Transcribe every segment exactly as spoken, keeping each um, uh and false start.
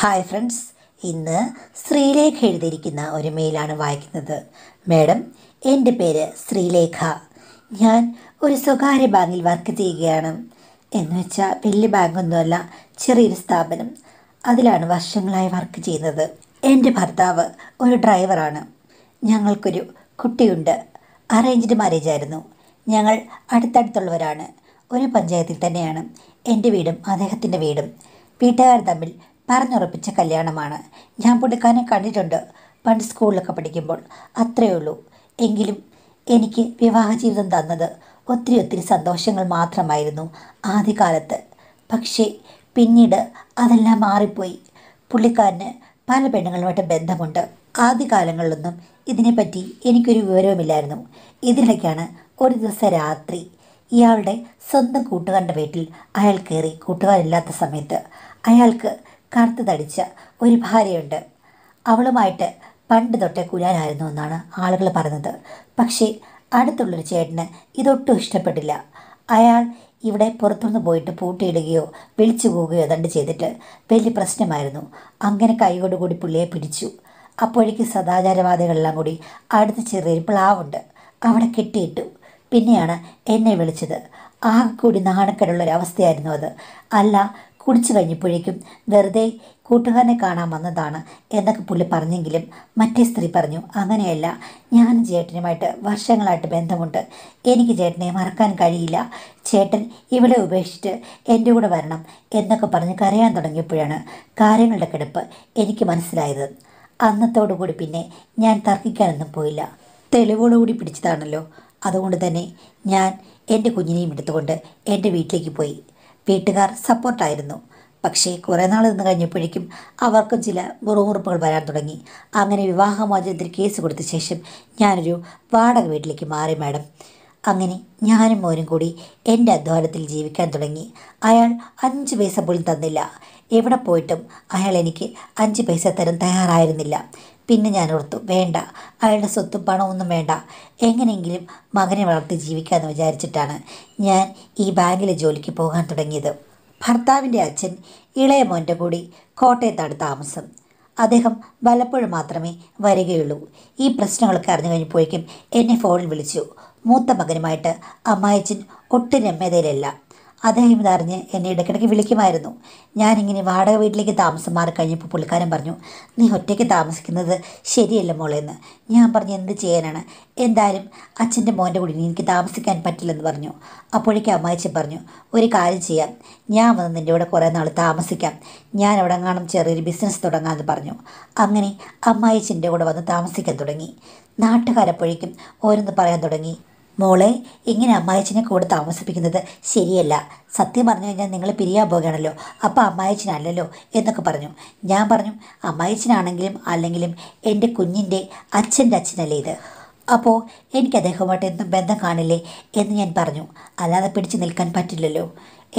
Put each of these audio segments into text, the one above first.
Hi friends, ഇന്ന് ശ്രീലേഖ എഴുതിയിരിക്കുന്ന ഒരു മെയിലാണ് വായിക്കുന്നത്. മേഡം, എൻ്റെ പേര് ശ്രീലേഖ. ഞാൻ ഒരു സ്വകാര്യ ബാങ്കിൽ വർക്ക് ചെയ്യുകയാണ്. എന്ന് വെച്ചാൽ വലിയ ബാങ്കൊന്നുമല്ല, ചെറിയൊരു സ്ഥാപനം. അതിലാണ് വർഷങ്ങളായി വർക്ക് ചെയ്യുന്നത്. എൻ്റെ ഭർത്താവ് ഒരു ഡ്രൈവറാണ്. ഞങ്ങൾക്കൊരു കുട്ടിയുണ്ട്. അറേഞ്ച്ഡ് മാരേജ് ആയിരുന്നു. ഞങ്ങൾ അടുത്തടുത്തുള്ളവരാണ്. ഒരു പഞ്ചായത്തിൽ തന്നെയാണ്. എൻ്റെ വീടും അദ്ദേഹത്തിൻ്റെ വീടും. വീട്ടുകാർ തമ്മിൽ പറഞ്ഞുറപ്പിച്ച കല്യാണമാണ്. ഞാൻ പുള്ളിക്കാരനെ കണ്ടിട്ടുണ്ട് പണ്ട് സ്കൂളിലൊക്കെ പഠിക്കുമ്പോൾ. അത്രയേ ഉള്ളൂ. എങ്കിലും എനിക്ക് വിവാഹജീവിതം തന്നത് ഒത്തിരി ഒത്തിരി സന്തോഷങ്ങൾ മാത്രമായിരുന്നു ആദ്യകാലത്ത്. പക്ഷേ പിന്നീട് അതെല്ലാം മാറിപ്പോയി. പുള്ളിക്കാരന് പല പെണ്ണുങ്ങളുമായിട്ട് ബന്ധമുണ്ട്. ആദ്യകാലങ്ങളിലൊന്നും ഇതിനെപ്പറ്റി എനിക്കൊരു വിവരവുമില്ലായിരുന്നു. ഇതിനിടയ്ക്കാണ് ഒരു ദിവസം രാത്രി ഇയാളുടെ സ്വന്തം കൂട്ടുകാരൻ്റെ വീട്ടിൽ അയാൾ കയറി. കൂട്ടുകാരില്ലാത്ത സമയത്ത് അയാൾക്ക് കറുത്ത് തടിച്ച ഒരു ഭാര്യയുണ്ട്. അവളുമായിട്ട് പണ്ട് തൊട്ടേ കുഴാനായിരുന്നു എന്നാണ് ആളുകൾ പറഞ്ഞത്. പക്ഷേ അടുത്തുള്ളൊരു ചേട്ടന് ഇതൊട്ടും ഇഷ്ടപ്പെട്ടില്ല. അയാൾ ഇവിടെ പുറത്തുനിന്ന് പോയിട്ട് പൂട്ടിയിടുകയോ വിളിച്ചു പോവുകയോ ഏതാണ്ട് ചെയ്തിട്ട് വലിയ പ്രശ്നമായിരുന്നു. അങ്ങനെ കൈയോടുകൂടി പുള്ളിയെ പിടിച്ചു. അപ്പോഴേക്ക് സദാചാരവാദികളെല്ലാം കൂടി അടുത്ത് ചെറിയൊരു പ്ലാവുണ്ട് അവിടെ കെട്ടിയിട്ടു. പിന്നെയാണ് എന്നെ വിളിച്ചത്. ആകെ കൂടി നാണക്കേടുള്ളൊരവസ്ഥയായിരുന്നു അത്. അല്ല, കുടിച്ചു കഴിഞ്ഞപ്പോഴേക്കും വെറുതെ കൂട്ടുകാരനെ കാണാൻ വന്നതാണ് എന്നൊക്കെ പുള്ളി പറഞ്ഞെങ്കിലും മറ്റേ സ്ത്രീ പറഞ്ഞു, അങ്ങനെയല്ല, ഞാനും ചേട്ടനുമായിട്ട് വർഷങ്ങളായിട്ട് ബന്ധമുണ്ട്. എനിക്ക് ചേട്ടനെ മറക്കാൻ കഴിയില്ല. ചേട്ടൻ ഇവിടെ ഉപേക്ഷിച്ചിട്ട് എൻ്റെ കൂടെ വരണം എന്നൊക്കെ പറഞ്ഞ് കരയാൻ തുടങ്ങിയപ്പോഴാണ് കാര്യങ്ങളുടെ കിടപ്പ് എനിക്ക് മനസ്സിലായത്. അന്നത്തോടു കൂടി പിന്നെ ഞാൻ തർക്കിക്കാനൊന്നും പോയില്ല. തെളിവോടുകൂടി പിടിച്ചതാണല്ലോ. അതുകൊണ്ട് തന്നെ ഞാൻ എൻ്റെ കുഞ്ഞിനെയും എടുത്തുകൊണ്ട് എൻ്റെ വീട്ടിലേക്ക് പോയി. വീട്ടുകാർ സപ്പോർട്ടായിരുന്നു. പക്ഷേ കുറേ നാൾ നിന്ന് കഴിഞ്ഞപ്പോഴേക്കും അവർക്കും ചില മുറുമുറുപ്പുകൾ വരാൻ തുടങ്ങി. അങ്ങനെ വിവാഹമോചനത്തിന് കേസ് കൊടുത്ത ശേഷം ഞാനൊരു വാടക വീട്ടിലേക്ക് മാറി മാഡം. അങ്ങനെ ഞാനും മോനും കൂടി എൻ്റെ അധ്വാനത്തിൽ ജീവിക്കാൻ തുടങ്ങി. അയാൾ അഞ്ച് പൈസ പോലും തന്നില്ല. എവിടെ പോയിട്ടും അയാൾ എനിക്ക് അഞ്ച് പൈസ തരാൻ തയ്യാറായിരുന്നില്ല. പിന്നെ ഞാൻ ഓർത്തു, വേണ്ട, അയാളുടെ സ്വത്തും പണമൊന്നും വേണ്ട, എങ്ങനെയെങ്കിലും മകനെ വളർത്തി ജീവിക്കാമെന്ന് വിചാരിച്ചിട്ടാണ് ഞാൻ ഈ ബാങ്കിലെ ജോലിക്ക് പോകാൻ തുടങ്ങിയത്. ഭർത്താവിൻ്റെ അച്ഛൻ ഇളയ മോൻ്റെ കൂടി കോട്ടയത്താണ് താമസം. അദ്ദേഹം വല്ലപ്പോഴും മാത്രമേ വരികയുള്ളൂ. ഈ പ്രശ്നങ്ങളൊക്കെ അറിഞ്ഞു കഴിഞ്ഞപ്പോഴേക്കും എന്നെ ഫോണിൽ വിളിച്ചു. മൂത്ത മകനുമായിട്ട് അമ്മായച്ചൻ ഒട്ടും രമ്യതയിലല്ല. അദ്ദേഹം ഇതറിഞ്ഞ് എന്നെ ഇടയ്ക്കിടയ്ക്ക് വിളിക്കുമായിരുന്നു. ഞാനിങ്ങനെ വാടക വീട്ടിലേക്ക് താമസം മാറി കഴിഞ്ഞപ്പോൾ പുള്ളിക്കാരൻ പറഞ്ഞു, നീ ഒറ്റയ്ക്ക് താമസിക്കുന്നത് ശരിയല്ല മോളെന്ന്. ഞാൻ പറഞ്ഞു, എന്ത് ചെയ്യാനാണ്, എന്തായാലും അച്ഛൻ്റെ മോൻ്റെ കൂടി എനിക്ക് താമസിക്കാൻ പറ്റില്ലെന്ന് പറഞ്ഞു. അപ്പോഴേക്കും അമ്മായിച്ചൻ പറഞ്ഞു, ഒരു കാര്യം ചെയ്യാം, ഞാൻ വന്ന് നിൻ്റെ ഇവിടെ കുറേ നാൾ താമസിക്കാം, ഞാൻ അവിടെ കാണും ചെറിയൊരു ബിസിനസ് തുടങ്ങാമെന്ന് പറഞ്ഞു. അങ്ങനെ അമ്മായിച്ചൻ്റെ കൂടെ വന്ന് താമസിക്കാൻ തുടങ്ങി. നാട്ടുകാരപ്പോഴേക്കും ഓരോന്ന് പറയാൻ തുടങ്ങി, മോളെ, ഇങ്ങനെ അമ്മായച്ചനെ കൂടെ താമസിപ്പിക്കുന്നത് ശരിയല്ല. സത്യം പറഞ്ഞു കഴിഞ്ഞാൽ നിങ്ങൾ പിരിയാൻ പോകുകയാണല്ലോ, അപ്പോൾ അമ്മായച്ചനല്ലല്ലോ എന്നൊക്കെ പറഞ്ഞു. ഞാൻ പറഞ്ഞു, അമ്മായച്ചനാണെങ്കിലും അല്ലെങ്കിലും എൻ്റെ കുഞ്ഞിൻ്റെ അച്ഛൻ്റെ അച്ഛനല്ലേ ഇത്. അപ്പോൾ എനിക്ക് അദ്ദേഹവുമായിട്ട് എന്തും ബന്ധം കാണില്ലേ എന്ന് ഞാൻ പറഞ്ഞു. അല്ലാതെ പിടിച്ചു നിൽക്കാൻ പറ്റില്ലല്ലോ.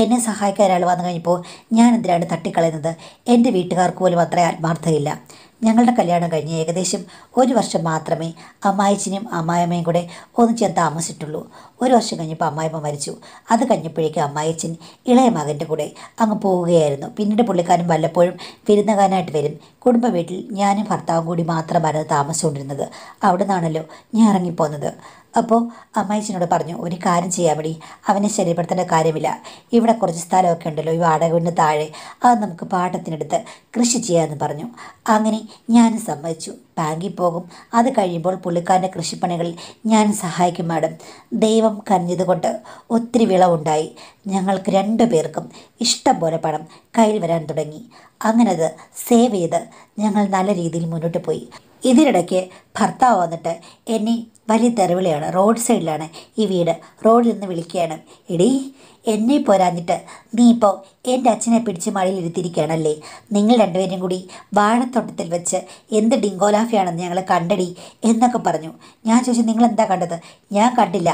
എന്നെ സഹായിക്കാൻ ഒരാൾ വന്നു കഴിഞ്ഞപ്പോൾ ഞാൻ എന്തിനാണ് തട്ടിക്കളയുന്നത്. എൻ്റെ വീട്ടുകാർക്ക് പോലും അത്ര ആത്മാർത്ഥതയില്ല. ഞങ്ങളുടെ കല്യാണം കഴിഞ്ഞ് ഏകദേശം ഒരു വർഷം മാത്രമേ അമ്മായിച്ചനും അമ്മായിയമ്മയും കൂടെ ഒന്ന് ചേർന്ന് താമസിച്ചിട്ടുള്ളൂ. ഒരു വർഷം കഴിഞ്ഞപ്പോൾ അമ്മായിമ്മ മരിച്ചു. അത് കഴിഞ്ഞപ്പോഴേക്കും അമ്മായിച്ചൻ ഇളയ മകൻ്റെ കൂടെ അങ്ങ് പോവുകയായിരുന്നു. പിന്നീട് പുള്ളിക്കാരൻ വല്ലപ്പോഴും വിരുന്നുകാരനായിട്ട് വരും. കുടുംബ വീട്ടിൽ ഞാനും ഭർത്താവും കൂടി മാത്രമാണ് താമസിച്ചുകൊണ്ടിരുന്നത്. അവിടെ നിന്നാണല്ലോ ഞാൻ ഇറങ്ങിപ്പോന്നത്. അപ്പോൾ അമ്മായിച്ചനോട് പറഞ്ഞു, ഒരു കാര്യം ചെയ്യാൻ വേണ്ടി അവനെ ശല്യപ്പെടുത്തേണ്ട കാര്യമില്ല. ഇവിടെ കുറച്ച് സ്ഥലമൊക്കെ ഉണ്ടല്ലോ ഈ വാടക വീടിന് താഴെ, അത് നമുക്ക് പാട്ടത്തിനെടുത്ത് കൃഷി ചെയ്യാമെന്ന് പറഞ്ഞു. അങ്ങനെ ഞാനും സമ്മതിച്ചു. ബാങ്കിൽ പോകും. അത് കഴിയുമ്പോൾ പുള്ളിക്കാരൻ്റെ കൃഷിപ്പണികളിൽ ഞാൻ സഹായിക്കും മാഡം. ദൈവം കനിഞ്ഞതുകൊണ്ട് ഒത്തിരി വിളവുണ്ടായി. ഞങ്ങൾക്ക് രണ്ടു പേർക്കും ഇഷ്ടം പോലെ പണം കയ്യിൽ വരാൻ തുടങ്ങി. അങ്ങനെ അത് സേവ് ചെയ്ത് ഞങ്ങൾ നല്ല രീതിയിൽ മുന്നോട്ട് പോയി. ഇതിനിടയ്ക്ക് ഭർത്താവ് വന്നിട്ട് എന്നെ വലിയ തെറിവിളിയാണ്. റോഡ് സൈഡിലാണ് ഈ വീട്. റോഡിൽ നിന്ന് വിളിക്കുകയാണ്, എടീ, എന്നെ പോരാഞ്ഞിട്ട് നീ ഇപ്പോൾ എൻ്റെ അച്ഛനെ പിടിച്ച് മഴയിൽ ഇരുത്തിയിരിക്കുകയാണല്ലേ. നിങ്ങൾ രണ്ടുപേരും കൂടി വാഴത്തോട്ടത്തിൽ വെച്ച് എന്ത് ഡിങ്കോലാഫിയാണെന്ന് ഞങ്ങൾ കണ്ടടി എന്നൊക്കെ പറഞ്ഞു. ഞാൻ ചോദിച്ചു, നിങ്ങളെന്താ കണ്ടത്? ഞാൻ കണ്ടില്ല,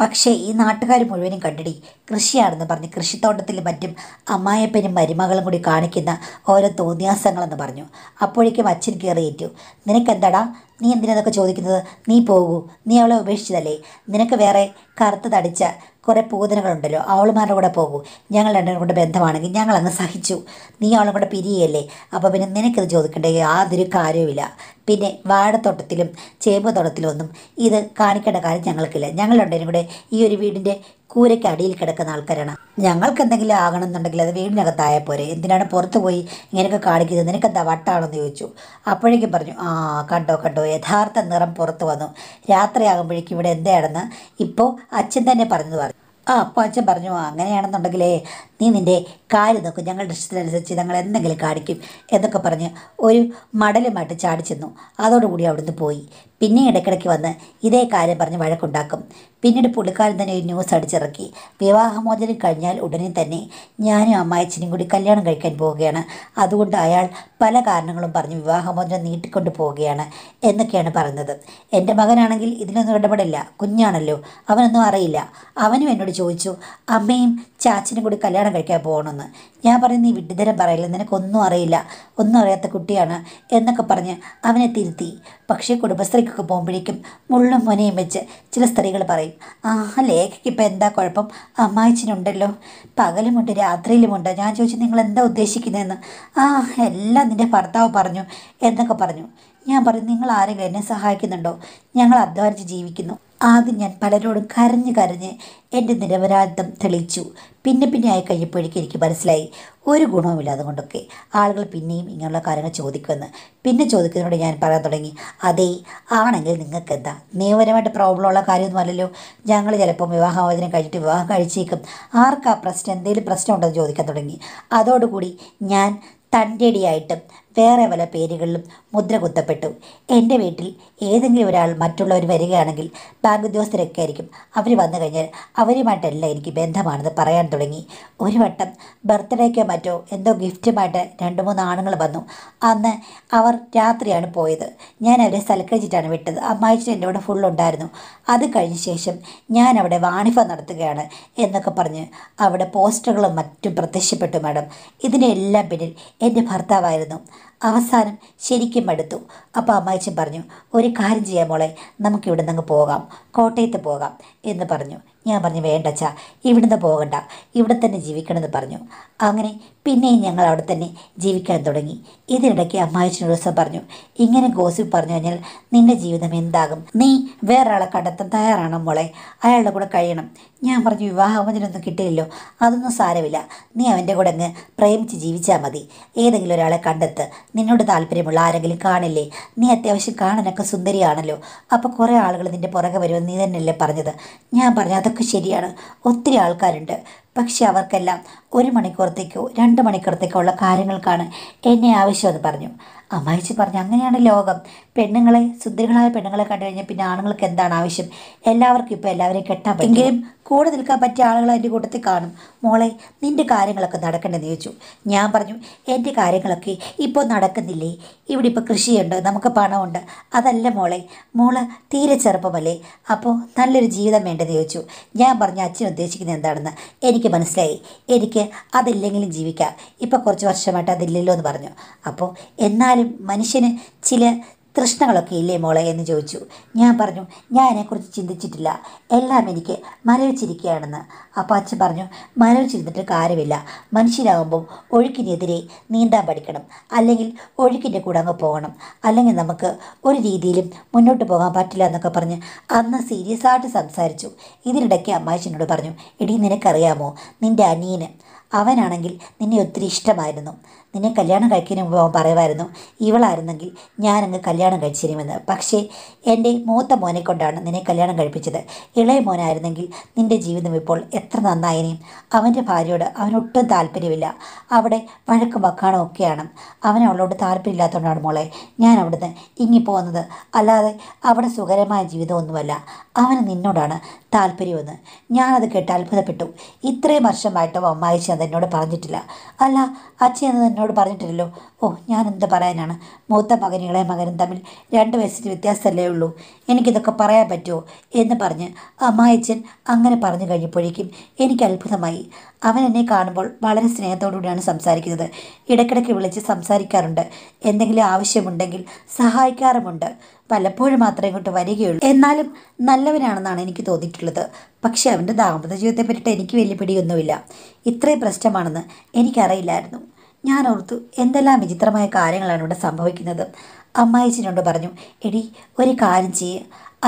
പക്ഷേ ഈ നാട്ടുകാർ മുഴുവനും കണ്ടടി. കൃഷിയാണെന്ന് പറഞ്ഞ് കൃഷിത്തോട്ടത്തിലും മറ്റും അമ്മായപ്പനും മരുമകളും കൂടി കാണിക്കുന്ന ഓരോ തോന്നിയാസങ്ങളെന്ന് പറഞ്ഞു. അപ്പോഴേക്കും അച്ഛൻ കയറിയേറ്റു, നിനക്കെന്താടാ, നീ എന്തിനതൊക്കെ ചോദിക്കുന്നത്? നീ പോകൂ, നീ അവളെ ഉപേക്ഷിച്ചതല്ലേ? നിനക്ക് വേറെ കറുത്ത് തടിച്ച കുറേ പൂതനകളുണ്ടല്ലോ, അവളുമാരുടെ കൂടെ പോകൂ. ഞങ്ങൾ രണ്ടുപേരും കൂടെ ബന്ധമാണെങ്കിൽ ഞങ്ങളങ്ങ് സഹിച്ചു. നീ അവളും കൂടെ പിരിയല്ലേ? അപ്പോൾ പിന്നെ നിനക്കിത് ചോദിക്കേണ്ട യാതൊരു കാര്യവുമില്ല. പിന്നെ വാഴത്തോട്ടത്തിലും ചേമ്പ് തോട്ടത്തിലും ഒന്നും ഇത് കാണിക്കേണ്ട കാര്യം ഞങ്ങൾക്കില്ല. ഞങ്ങൾ രണ്ടുപേരും കൂടെ ഈ ഒരു വീടിൻ്റെ കൂരയ്ക്ക് അടിയിൽ കിടക്കുന്ന ആൾക്കാരാണ്. ഞങ്ങൾക്ക് എന്തെങ്കിലും ആകണമെന്നുണ്ടെങ്കിൽ അത് വീടിനകത്തായാൽ പോരെ, എന്തിനാണ് പുറത്ത് പോയി ഇങ്ങനെയൊക്കെ കാണിക്കുന്നത്? നിനക്കെന്താ വട്ടാണെന്ന് ചോദിച്ചു. അപ്പോഴേക്കും പറഞ്ഞു, ആ കണ്ടോ കണ്ടോ, യഥാർത്ഥ നിറം പുറത്ത് വന്നു. രാത്രിയാകുമ്പോഴേക്കും ഇവിടെ എന്താണെന്ന് ഇപ്പോൾ അച്ഛൻ തന്നെ പറഞ്ഞത് പറഞ്ഞു. ആ അപ്പോൾ അച്ഛൻ പറഞ്ഞു, അങ്ങനെയാണെന്നുണ്ടെങ്കിലേ നീ നിൻ്റെ കാര്യം നോക്കും, ഞങ്ങളുടെ ഇഷ്ടത്തിനനുസരിച്ച് ഞങ്ങൾ എന്തെങ്കിലും കാണിക്കും എന്നൊക്കെ പറഞ്ഞ് ഒരു മടലുമായിട്ട് ചാടി ചെന്നു. അതോടുകൂടി അവിടുന്ന് പോയി. പിന്നെ ഇടയ്ക്കിടയ്ക്ക് വന്ന് ഇതേ കാര്യം പറഞ്ഞ് വഴക്കുണ്ടാക്കും. പിന്നീട് പുള്ളിക്കാരൻ തന്നെ ഒരു ന്യൂസ് അടിച്ചിറക്കി, വിവാഹമോചനം കഴിഞ്ഞാൽ ഉടനെ തന്നെ ഞാനും അമ്മായച്ചനും കൂടി കല്യാണം കഴിക്കാൻ പോവുകയാണ്, അതുകൊണ്ട് അയാൾ പല കാരണങ്ങളും പറഞ്ഞ് വിവാഹമോചനം നീട്ടിക്കൊണ്ട് പോവുകയാണ് എന്നൊക്കെയാണ് പറയുന്നത്. എൻ്റെ മകനാണെങ്കിൽ ഇതിനൊന്നും ഇടപെടില്ല, കുഞ്ഞാണല്ലോ, അവനൊന്നും അറിയില്ല. അവനും എന്നോട് ചോദിച്ചു, അമ്മയും ചാച്ചനും കൂടി കല്യാണം കഴിക്കാൻ പോകണമെന്ന്. ഞാൻ പറഞ്ഞു, നീ വിഡ്ഢിതരം പറയില്ല, നിനക്കൊന്നും അറിയില്ല, ഒന്നും അറിയാത്ത കുട്ടിയാണ് എന്നൊക്കെ പറഞ്ഞ് അവനെ തിരുത്തി. പക്ഷേ കുടുംബശ്രീക്കൊക്കെ പോകുമ്പോഴേക്കും മുള്ളും മുനയും വെച്ച് ചില സ്ത്രീകൾ പറയും, ആ ലേഖയ്ക്ക് ഇപ്പം എന്താ കുഴപ്പം, അമ്മായിച്ചിനുണ്ടല്ലോ, പകലുമുണ്ട് രാത്രിയിലുമുണ്ട്. ഞാൻ ചോദിച്ചു, നിങ്ങൾ എന്താ ഉദ്ദേശിക്കുന്നതെന്ന്. ആ എല്ലാം നിൻ്റെ ഭർത്താവ് പറഞ്ഞു എന്നൊക്കെ പറഞ്ഞു. ഞാൻ പറഞ്ഞു, നിങ്ങൾ ആരെങ്കിലും എന്നെ സഹായിക്കുന്നുണ്ടോ? ഞങ്ങൾ അധ്വാനിച്ച് ജീവിക്കുന്നു. ആദ്യം ഞാൻ പലരോടും കരഞ്ഞ് കരഞ്ഞ് എൻ്റെ നിരപരാധിത്വം തെളിയിച്ചു. പിന്നെ പിന്നെ ആയി കഴിഞ്ഞപ്പോഴേക്കും എനിക്ക് മനസ്സിലായി ഒരു ഗുണവുമില്ല, അതുകൊണ്ടൊക്കെ ആളുകൾ പിന്നെയും ഇങ്ങനെയുള്ള കാര്യങ്ങൾ ചോദിക്കുമെന്ന്. പിന്നെ ചോദിക്കുന്നതിനോട് ഞാൻ പറയാൻ തുടങ്ങി, അതേ ആണെങ്കിൽ നിങ്ങൾക്ക് എന്താ, നിയമപരമായിട്ട് പ്രോബ്ലമുള്ള കാര്യമൊന്നുമല്ലല്ലോ. ഞങ്ങൾ ചിലപ്പം വിവാഹമോചനം കഴിഞ്ഞിട്ട് വിവാഹം കഴിച്ചേക്കും, ആർക്കാ പ്രശ്നം, എന്തെങ്കിലും പ്രശ്നമുണ്ടെന്ന് ചോദിക്കാൻ തുടങ്ങി. അതോടുകൂടി ഞാൻ തൻ്റെടിയായിട്ടും വേറെ പല പേരുകളിലും മുദ്ര കുത്തപ്പെട്ടു. എൻ്റെ വീട്ടിൽ ഏതെങ്കിലും ഒരാൾ മറ്റുള്ളവർ വരികയാണെങ്കിൽ ബാങ്ക് ഉദ്യോഗസ്ഥരൊക്കെ ആയിരിക്കും, അവർ വന്നു കഴിഞ്ഞാൽ അവരുമായിട്ടല്ല എനിക്ക് ബന്ധമാണെന്ന് പറയാൻ തുടങ്ങി. ഒരു വട്ടം ബർത്ത്ഡേക്കോ മറ്റോ എന്തോ ഗിഫ്റ്റുമായിട്ട് രണ്ട് മൂന്ന് ആണുങ്ങൾ വന്നു. അന്ന് അവർ രാത്രിയാണ് പോയത്. ഞാൻ അവരെ സൽക്കരിച്ചിട്ടാണ് വിട്ടത്. അമ്മായിച്ചൻ എൻ്റെ കൂടെ ഫുള്ളുണ്ടായിരുന്നു. അത് കഴിഞ്ഞ ശേഷം ഞാൻ അവിടെ വാണിഫ നടത്തുകയാണ് എന്നൊക്കെ പറഞ്ഞ് അവിടെ പോസ്റ്ററുകളും മറ്റും പ്രത്യക്ഷപ്പെട്ടു. മാഡം, ഇതിൻ്റെ എല്ലാം പിന്നിൽ എൻ്റെ ഭർത്താവായിരുന്നു. അവസാനം ശരിക്കും മടുത്തു. അപ്പോൾ അമ്മായിച്ചൻ പറഞ്ഞു, ഒരു കാര്യം ചെയ്യാം മോളെ, നമുക്കിവിടെ നിന്ന് പോകാം, കോട്ടയത്ത് പോകാം എന്ന് പറഞ്ഞു. ഞാൻ പറഞ്ഞു, വേണ്ടച്ചാ, ഇവിടുന്ന് പോകണ്ട, ഇവിടെ തന്നെ ജീവിക്കണമെന്ന് പറഞ്ഞു. അങ്ങനെ പിന്നെയും ഞങ്ങൾ അവിടെ തന്നെ ജീവിക്കാൻ തുടങ്ങി. ഇതിനിടയ്ക്ക് അമ്മായിച്ചൻ ഒരു ദിവസം പറഞ്ഞു, ഇങ്ങനെ ഗോസിപ്പ് പറഞ്ഞു കഴിഞ്ഞാൽ നിൻ്റെ ജീവിതം എന്താകും, നീ വേറൊരാളെ കണ്ടെത്താൻ തയ്യാറാണോ മോളെ, അയാളുടെ കൂടെ കഴിയണം. ഞാൻ പറഞ്ഞു, വിവാഹമോചനമൊന്നും കിട്ടില്ലല്ലോ, അതൊന്നും സാരമില്ല, നീ അവൻ്റെ കൂടെ അങ്ങ് പ്രേമിച്ച് ജീവിച്ചാൽ മതി, ഏതെങ്കിലും ഒരാളെ കണ്ടെത്ത്, നിന്നോട് താല്പര്യമുള്ള ആരെങ്കിലും കാണില്ലേ, നീ അത്യാവശ്യം കാണാനൊക്കെ സുന്ദരിയാണല്ലോ, അപ്പോൾ കുറേ ആളുകൾ നിൻ്റെ പുറകെ വരുമെന്ന് നീ തന്നെയല്ലേ പറഞ്ഞത്. ഞാൻ പറഞ്ഞു, അതൊക്കെ ശരിയാണ്, ഒത്തിരി ആൾക്കാരുണ്ട്, പക്ഷെ അവർക്കെല്ലാം ഒരു മണിക്കൂറത്തേക്കോ രണ്ട് മണിക്കൂറത്തേക്കോ ഉള്ള കാര്യങ്ങൾക്കാണ് എന്നെ ആവശ്യമെന്ന് പറഞ്ഞു. അമ്മായിച്ചി പറഞ്ഞു, അങ്ങനെയാണ് ലോകം, പെണ്ണുങ്ങളെ സുന്ദരികളായ പെണ്ണുങ്ങളെ കണ്ടു കഴിഞ്ഞാൽ പിന്നെ ആണുങ്ങൾക്ക് എന്താണ് ആവശ്യം, എല്ലാവർക്കും ഇപ്പോൾ എല്ലാവരെയും കെട്ടാൻ പറ്റുമെങ്കിലും കൂടെ നിൽക്കാൻ പറ്റിയ ആളുകൾ എൻ്റെ കൂട്ടത്തിൽ കാണും. മോളെ, നിൻ്റെ കാര്യങ്ങളൊക്കെ നടക്കണ്ടെന്ന് ചോദിച്ചു. ഞാൻ പറഞ്ഞു, എൻ്റെ കാര്യങ്ങളൊക്കെ ഇപ്പോൾ നടക്കുന്നില്ലേ, ഇവിടെ ഇപ്പോൾ കൃഷിയുണ്ട്, നമുക്ക് പണമുണ്ട്. അതല്ല മോളെ, മോള് തീരെ ചെറുപ്പമല്ലേ, അപ്പോൾ നല്ലൊരു ജീവിതം വേണ്ടെന്ന് ചോദിച്ചു. ഞാൻ പറഞ്ഞു, അച്ഛൻ ഉദ്ദേശിക്കുന്നത് എന്താണെന്ന് എനിക്ക് മനസ്സിലായി, എനിക്ക് അതില്ലെങ്കിലും ജീവിക്കാം, ഇപ്പോൾ കുറച്ച് വർഷമായിട്ട് അതില്ലല്ലോ എന്ന് പറഞ്ഞു. അപ്പോൾ എന്നാലും മനുഷ്യന് ചില തൃഷ്ണകളൊക്കെ ഇല്ലേ മോളെ എന്ന് ചോദിച്ചു. ഞാൻ പറഞ്ഞു, ഞാൻ അതിനെക്കുറിച്ച് ചിന്തിച്ചിട്ടില്ല, എല്ലാം എനിക്ക് മരവിച്ചിരിക്കുകയാണെന്ന്. അപ്പോൾ അച്ഛൻ പറഞ്ഞു, മരവിച്ചിരുന്നിട്ട് കാര്യമില്ല, മനുഷ്യനാകുമ്പോൾ ഒഴുക്കിനെതിരെ നീന്താൻ പഠിക്കണം, അല്ലെങ്കിൽ ഒഴുക്കിൻ്റെ കൂടെ അങ്ങ് പോകണം, അല്ലെങ്കിൽ നമുക്ക് ഒരു രീതിയിലും മുന്നോട്ട് പോകാൻ പറ്റില്ല എന്നൊക്കെ പറഞ്ഞ് അന്ന് സീരിയസ് ആയിട്ട് സംസാരിച്ചു. ഇതിനിടയ്ക്ക് അമ്മായിച്ചനോട് പറഞ്ഞു, എടീ നിനക്കറിയാമോ, നിൻ്റെ അനിയന് അവനാണെങ്കിൽ നിന്നെ ഒത്തിരി ഇഷ്ടമായിരുന്നു, നിന്നെ കല്യാണം കഴിക്കുന്നതിന് മുമ്പ് അവൻ പറയുമായിരുന്നു, ഇവളായിരുന്നെങ്കിൽ ഞാനങ്ങ് കല്യാണം കഴിച്ചിരുമെന്ന്, പക്ഷേ എൻ്റെ മൂത്ത മോനെ കൊണ്ടാണ് നിന്നെ കല്യാണം കഴിപ്പിച്ചത്, ഇളയ മോനായിരുന്നെങ്കിൽ നിൻ്റെ ജീവിതം ഇപ്പോൾ എത്ര നന്നായേനെ. അവൻ്റെ ഭാര്യയോട് അവനൊട്ടും താല്പര്യമില്ല, അവിടെ വഴക്കും വക്കാണും ഒക്കെയാണ്, അവൻ അവളോട് താല്പര്യമില്ലാത്തതുകൊണ്ടാണ് മോളെ ഞാൻ അവിടുന്ന് ഇങ്ങിപ്പോകുന്നത്, അല്ലാതെ അവിടെ സുഖകരമായ ജീവിതമൊന്നുമല്ല, അവന് നിന്നോടാണ് താല്പര്യമെന്ന്. ഞാനത് കേട്ട് അത്ഭുതപ്പെട്ടു. ഇത്രയും വർഷമായിട്ടും അമ്മായിച്ചൻ എന്നോട് പറഞ്ഞിട്ടില്ല, അല്ല അച്ഛൻ എന്നോട് പറഞ്ഞിട്ടില്ലല്ലോ, ഓ, ഞാൻ എന്ത് പറയാനാണ്, മൂത്ത മകനികളെ മകനും തമ്മിൽ രണ്ട് വയസ്സിന് വ്യത്യാസമല്ലേ ഉള്ളൂ, എനിക്കിതൊക്കെ പറയാൻ പറ്റുമോ എന്ന് പറഞ്ഞ് അമ്മായിച്ചൻ അങ്ങനെ പറഞ്ഞു കഴിഞ്ഞപ്പോഴേക്കും എനിക്ക് അത്ഭുതമായി. അവൻ എന്നെ കാണുമ്പോൾ വളരെ സ്നേഹത്തോടുകൂടിയാണ് സംസാരിക്കുന്നത്. ഇടയ്ക്കിടയ്ക്ക് വിളിച്ച് സംസാരിക്കാറുണ്ട്. എന്തെങ്കിലും ആവശ്യമുണ്ടെങ്കിൽ സഹായിക്കാറുമുണ്ട്. പലപ്പോഴും മാത്രമേ ഇങ്ങോട്ട് വരികയുള്ളൂ. എന്നാലും നല്ലവനാണെന്നാണ് എനിക്ക് തോന്നിയിട്ടുള്ളത്. പക്ഷേ അവൻ്റെ ദാമ്പത്യ ജീവിതത്തെ പറ്റിയിട്ട് എനിക്ക് വലിയ പിടിയൊന്നുമില്ല. ഇത്രയും പ്രശ്നമാണെന്ന് എനിക്കറിയില്ലായിരുന്നു. ഞാൻ ഓർത്തു എന്തെല്ലാം വിചിത്രമായ കാര്യങ്ങളാണ് ഇവിടെ സംഭവിക്കുന്നത്. അമ്മായിച്ചിനോട് പറഞ്ഞു, എടി ഒരു കാര്യം ചെയ്യ്,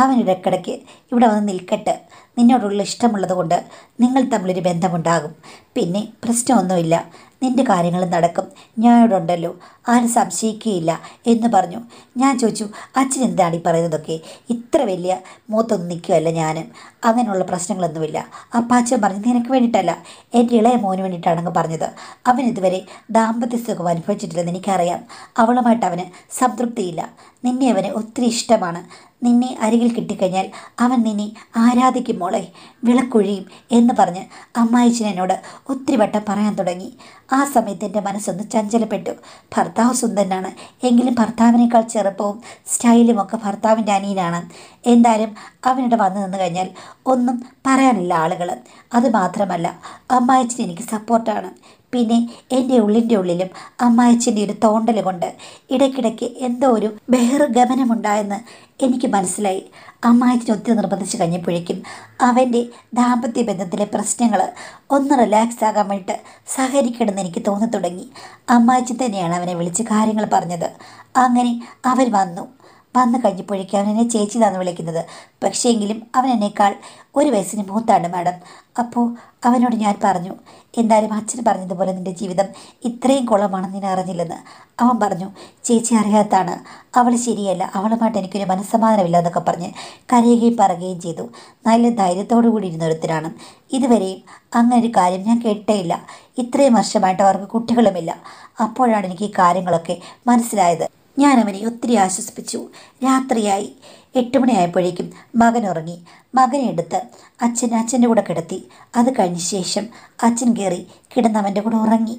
അവനിടയ്ക്കിടയ്ക്ക് ഇവിടെ വന്ന് നിൽക്കട്ടെ, നിന്നോടുള്ള ഇഷ്ടമുള്ളത് കൊണ്ട് നിങ്ങൾ തമ്മിലൊരു ബന്ധമുണ്ടാകും, പിന്നെ പ്രശ്നമൊന്നുമില്ല, നിൻ്റെ കാര്യങ്ങൾ നടക്കും, ഞാനോടുണ്ടല്ലോ, ആരും സംശയിക്കുകയില്ല എന്ന് പറഞ്ഞു. ഞാൻ ചോദിച്ചു, അച്ഛൻ എന്താണ് ഈ പറയുന്നതൊക്കെ, ഇത്ര വലിയ മൂത്തൊന്നും നിൽക്കുകയല്ല ഞാനും, അങ്ങനെയുള്ള പ്രശ്നങ്ങളൊന്നുമില്ല. അപ്പം അച്ഛൻ പറഞ്ഞു, നിനക്ക് വേണ്ടിയിട്ടല്ല, എൻ്റെ ഇളയ മോന് വേണ്ടിയിട്ടാണെന്ന് പറഞ്ഞത്. അവൻ ഇതുവരെ ദാമ്പത്യ സുഖം അനുഭവിച്ചിട്ടില്ലെന്ന് എനിക്കറിയാം. അവളുമായിട്ട് അവന് സംതൃപ്തിയില്ല. നിന്നെ അവന് ഒത്തിരി ഇഷ്ടമാണ്. നിന്നെ അരികിൽ കിട്ടിക്കഴിഞ്ഞാൽ അവൻ നിന്നെ ആരാധിക്കും മോളെ, വിളക്കൊഴിയും എന്ന് പറഞ്ഞ് അമ്മായിച്ചൻ എന്നോട് ഒത്തിരി വട്ടം പറയാൻ തുടങ്ങി. ആ സമയത്ത് എൻ്റെ മനസ്സൊന്ന് ചഞ്ചലപ്പെട്ടു. ഭർത്താവ് സുന്ദരനാണ്, എങ്കിലും ഭർത്താവിനേക്കാൾ ചെറുപ്പവും സ്റ്റൈലുമൊക്കെ ഭർത്താവിൻ്റെ അനിയനാണ്. എന്തായാലും അവനിവിടെ വന്നു നിന്ന് കഴിഞ്ഞാൽ ഒന്നും പറയാനില്ല ആളുകൾ. അതുമാത്രമല്ല, അമ്മായിച്ചൻ എനിക്ക് സപ്പോർട്ടാണ്. പിന്നെ എൻ്റെ ഉള്ളിൻ്റെ ഉള്ളിലും അമ്മായിച്ചൻ്റെ ഒരു തോണ്ടൽ കൊണ്ട് ഇടയ്ക്കിടയ്ക്ക് എന്തോ ഒരു ബഹിർഗമനമുണ്ടായെന്ന് എനിക്ക് മനസ്സിലായി. അമ്മായിച്ചൻ ഒത്തിരി നിർബന്ധിച്ച് കഴിഞ്ഞപ്പോഴേക്കും അവൻ്റെ ദാമ്പത്യ ബന്ധത്തിലെ പ്രശ്നങ്ങൾ ഒന്ന് റിലാക്സ് ആകാൻ വേണ്ടിയിട്ട് സഹകരിക്കണമെന്ന് എനിക്ക് തോന്നി തുടങ്ങി. അമ്മായിച്ചൻ തന്നെയാണ് അവനെ വിളിച്ച് കാര്യങ്ങൾ പറഞ്ഞത്. അങ്ങനെ അവർ വന്നു. വന്നു കഴിഞ്ഞപ്പോഴേക്കും അവൻ എന്നെ ചേച്ചിയെന്നാണ് വിളിക്കുന്നത്. പക്ഷേ എങ്കിലും അവൻ എന്നേക്കാൾ ഒരു വയസ്സിന് മൂത്താണ് മാഡം. അപ്പോൾ അവനോട് ഞാൻ പറഞ്ഞു, എന്തായാലും അച്ഛൻ പറഞ്ഞതുപോലെ നിൻ്റെ ജീവിതം ഇത്രയും കുളമാണെന്ന് ഞാൻ അറിഞ്ഞില്ലെന്ന്. അവൻ പറഞ്ഞു, ചേച്ചി അറിയാത്താണ്, അവൾ ശരിയല്ല, അവളുമായിട്ട് എനിക്കൊരു മനസ്സമാധാനമില്ല എന്നൊക്കെ പറഞ്ഞ് കരയുകയും പറയുകയും ചെയ്തു. നല്ല ധൈര്യത്തോടു കൂടി ഇരുന്നൊരുത്തരാണ്. ഇതുവരെയും അങ്ങനൊരു കാര്യം ഞാൻ കേട്ടേയില്ല. ഇത്രയും വർഷമായിട്ട് അവർക്ക് കുട്ടികളുമില്ല. അപ്പോഴാണ് എനിക്ക് ഈ കാര്യങ്ങളൊക്കെ മനസ്സിലായത്. ഞാനവനെ ഒത്തിരി ആശ്വസിപ്പിച്ചു. രാത്രിയായി. എട്ട് മണിയായപ്പോഴേക്കും മകൻ ഉറങ്ങി. മകനെ എടുത്ത് അച്ഛൻ അച്ഛൻ്റെ കൂടെ കിടത്തി. അത് കഴിഞ്ഞ ശേഷം അച്ഛൻ കയറി കിടന്നവൻ്റെ കൂടെ ഉറങ്ങി.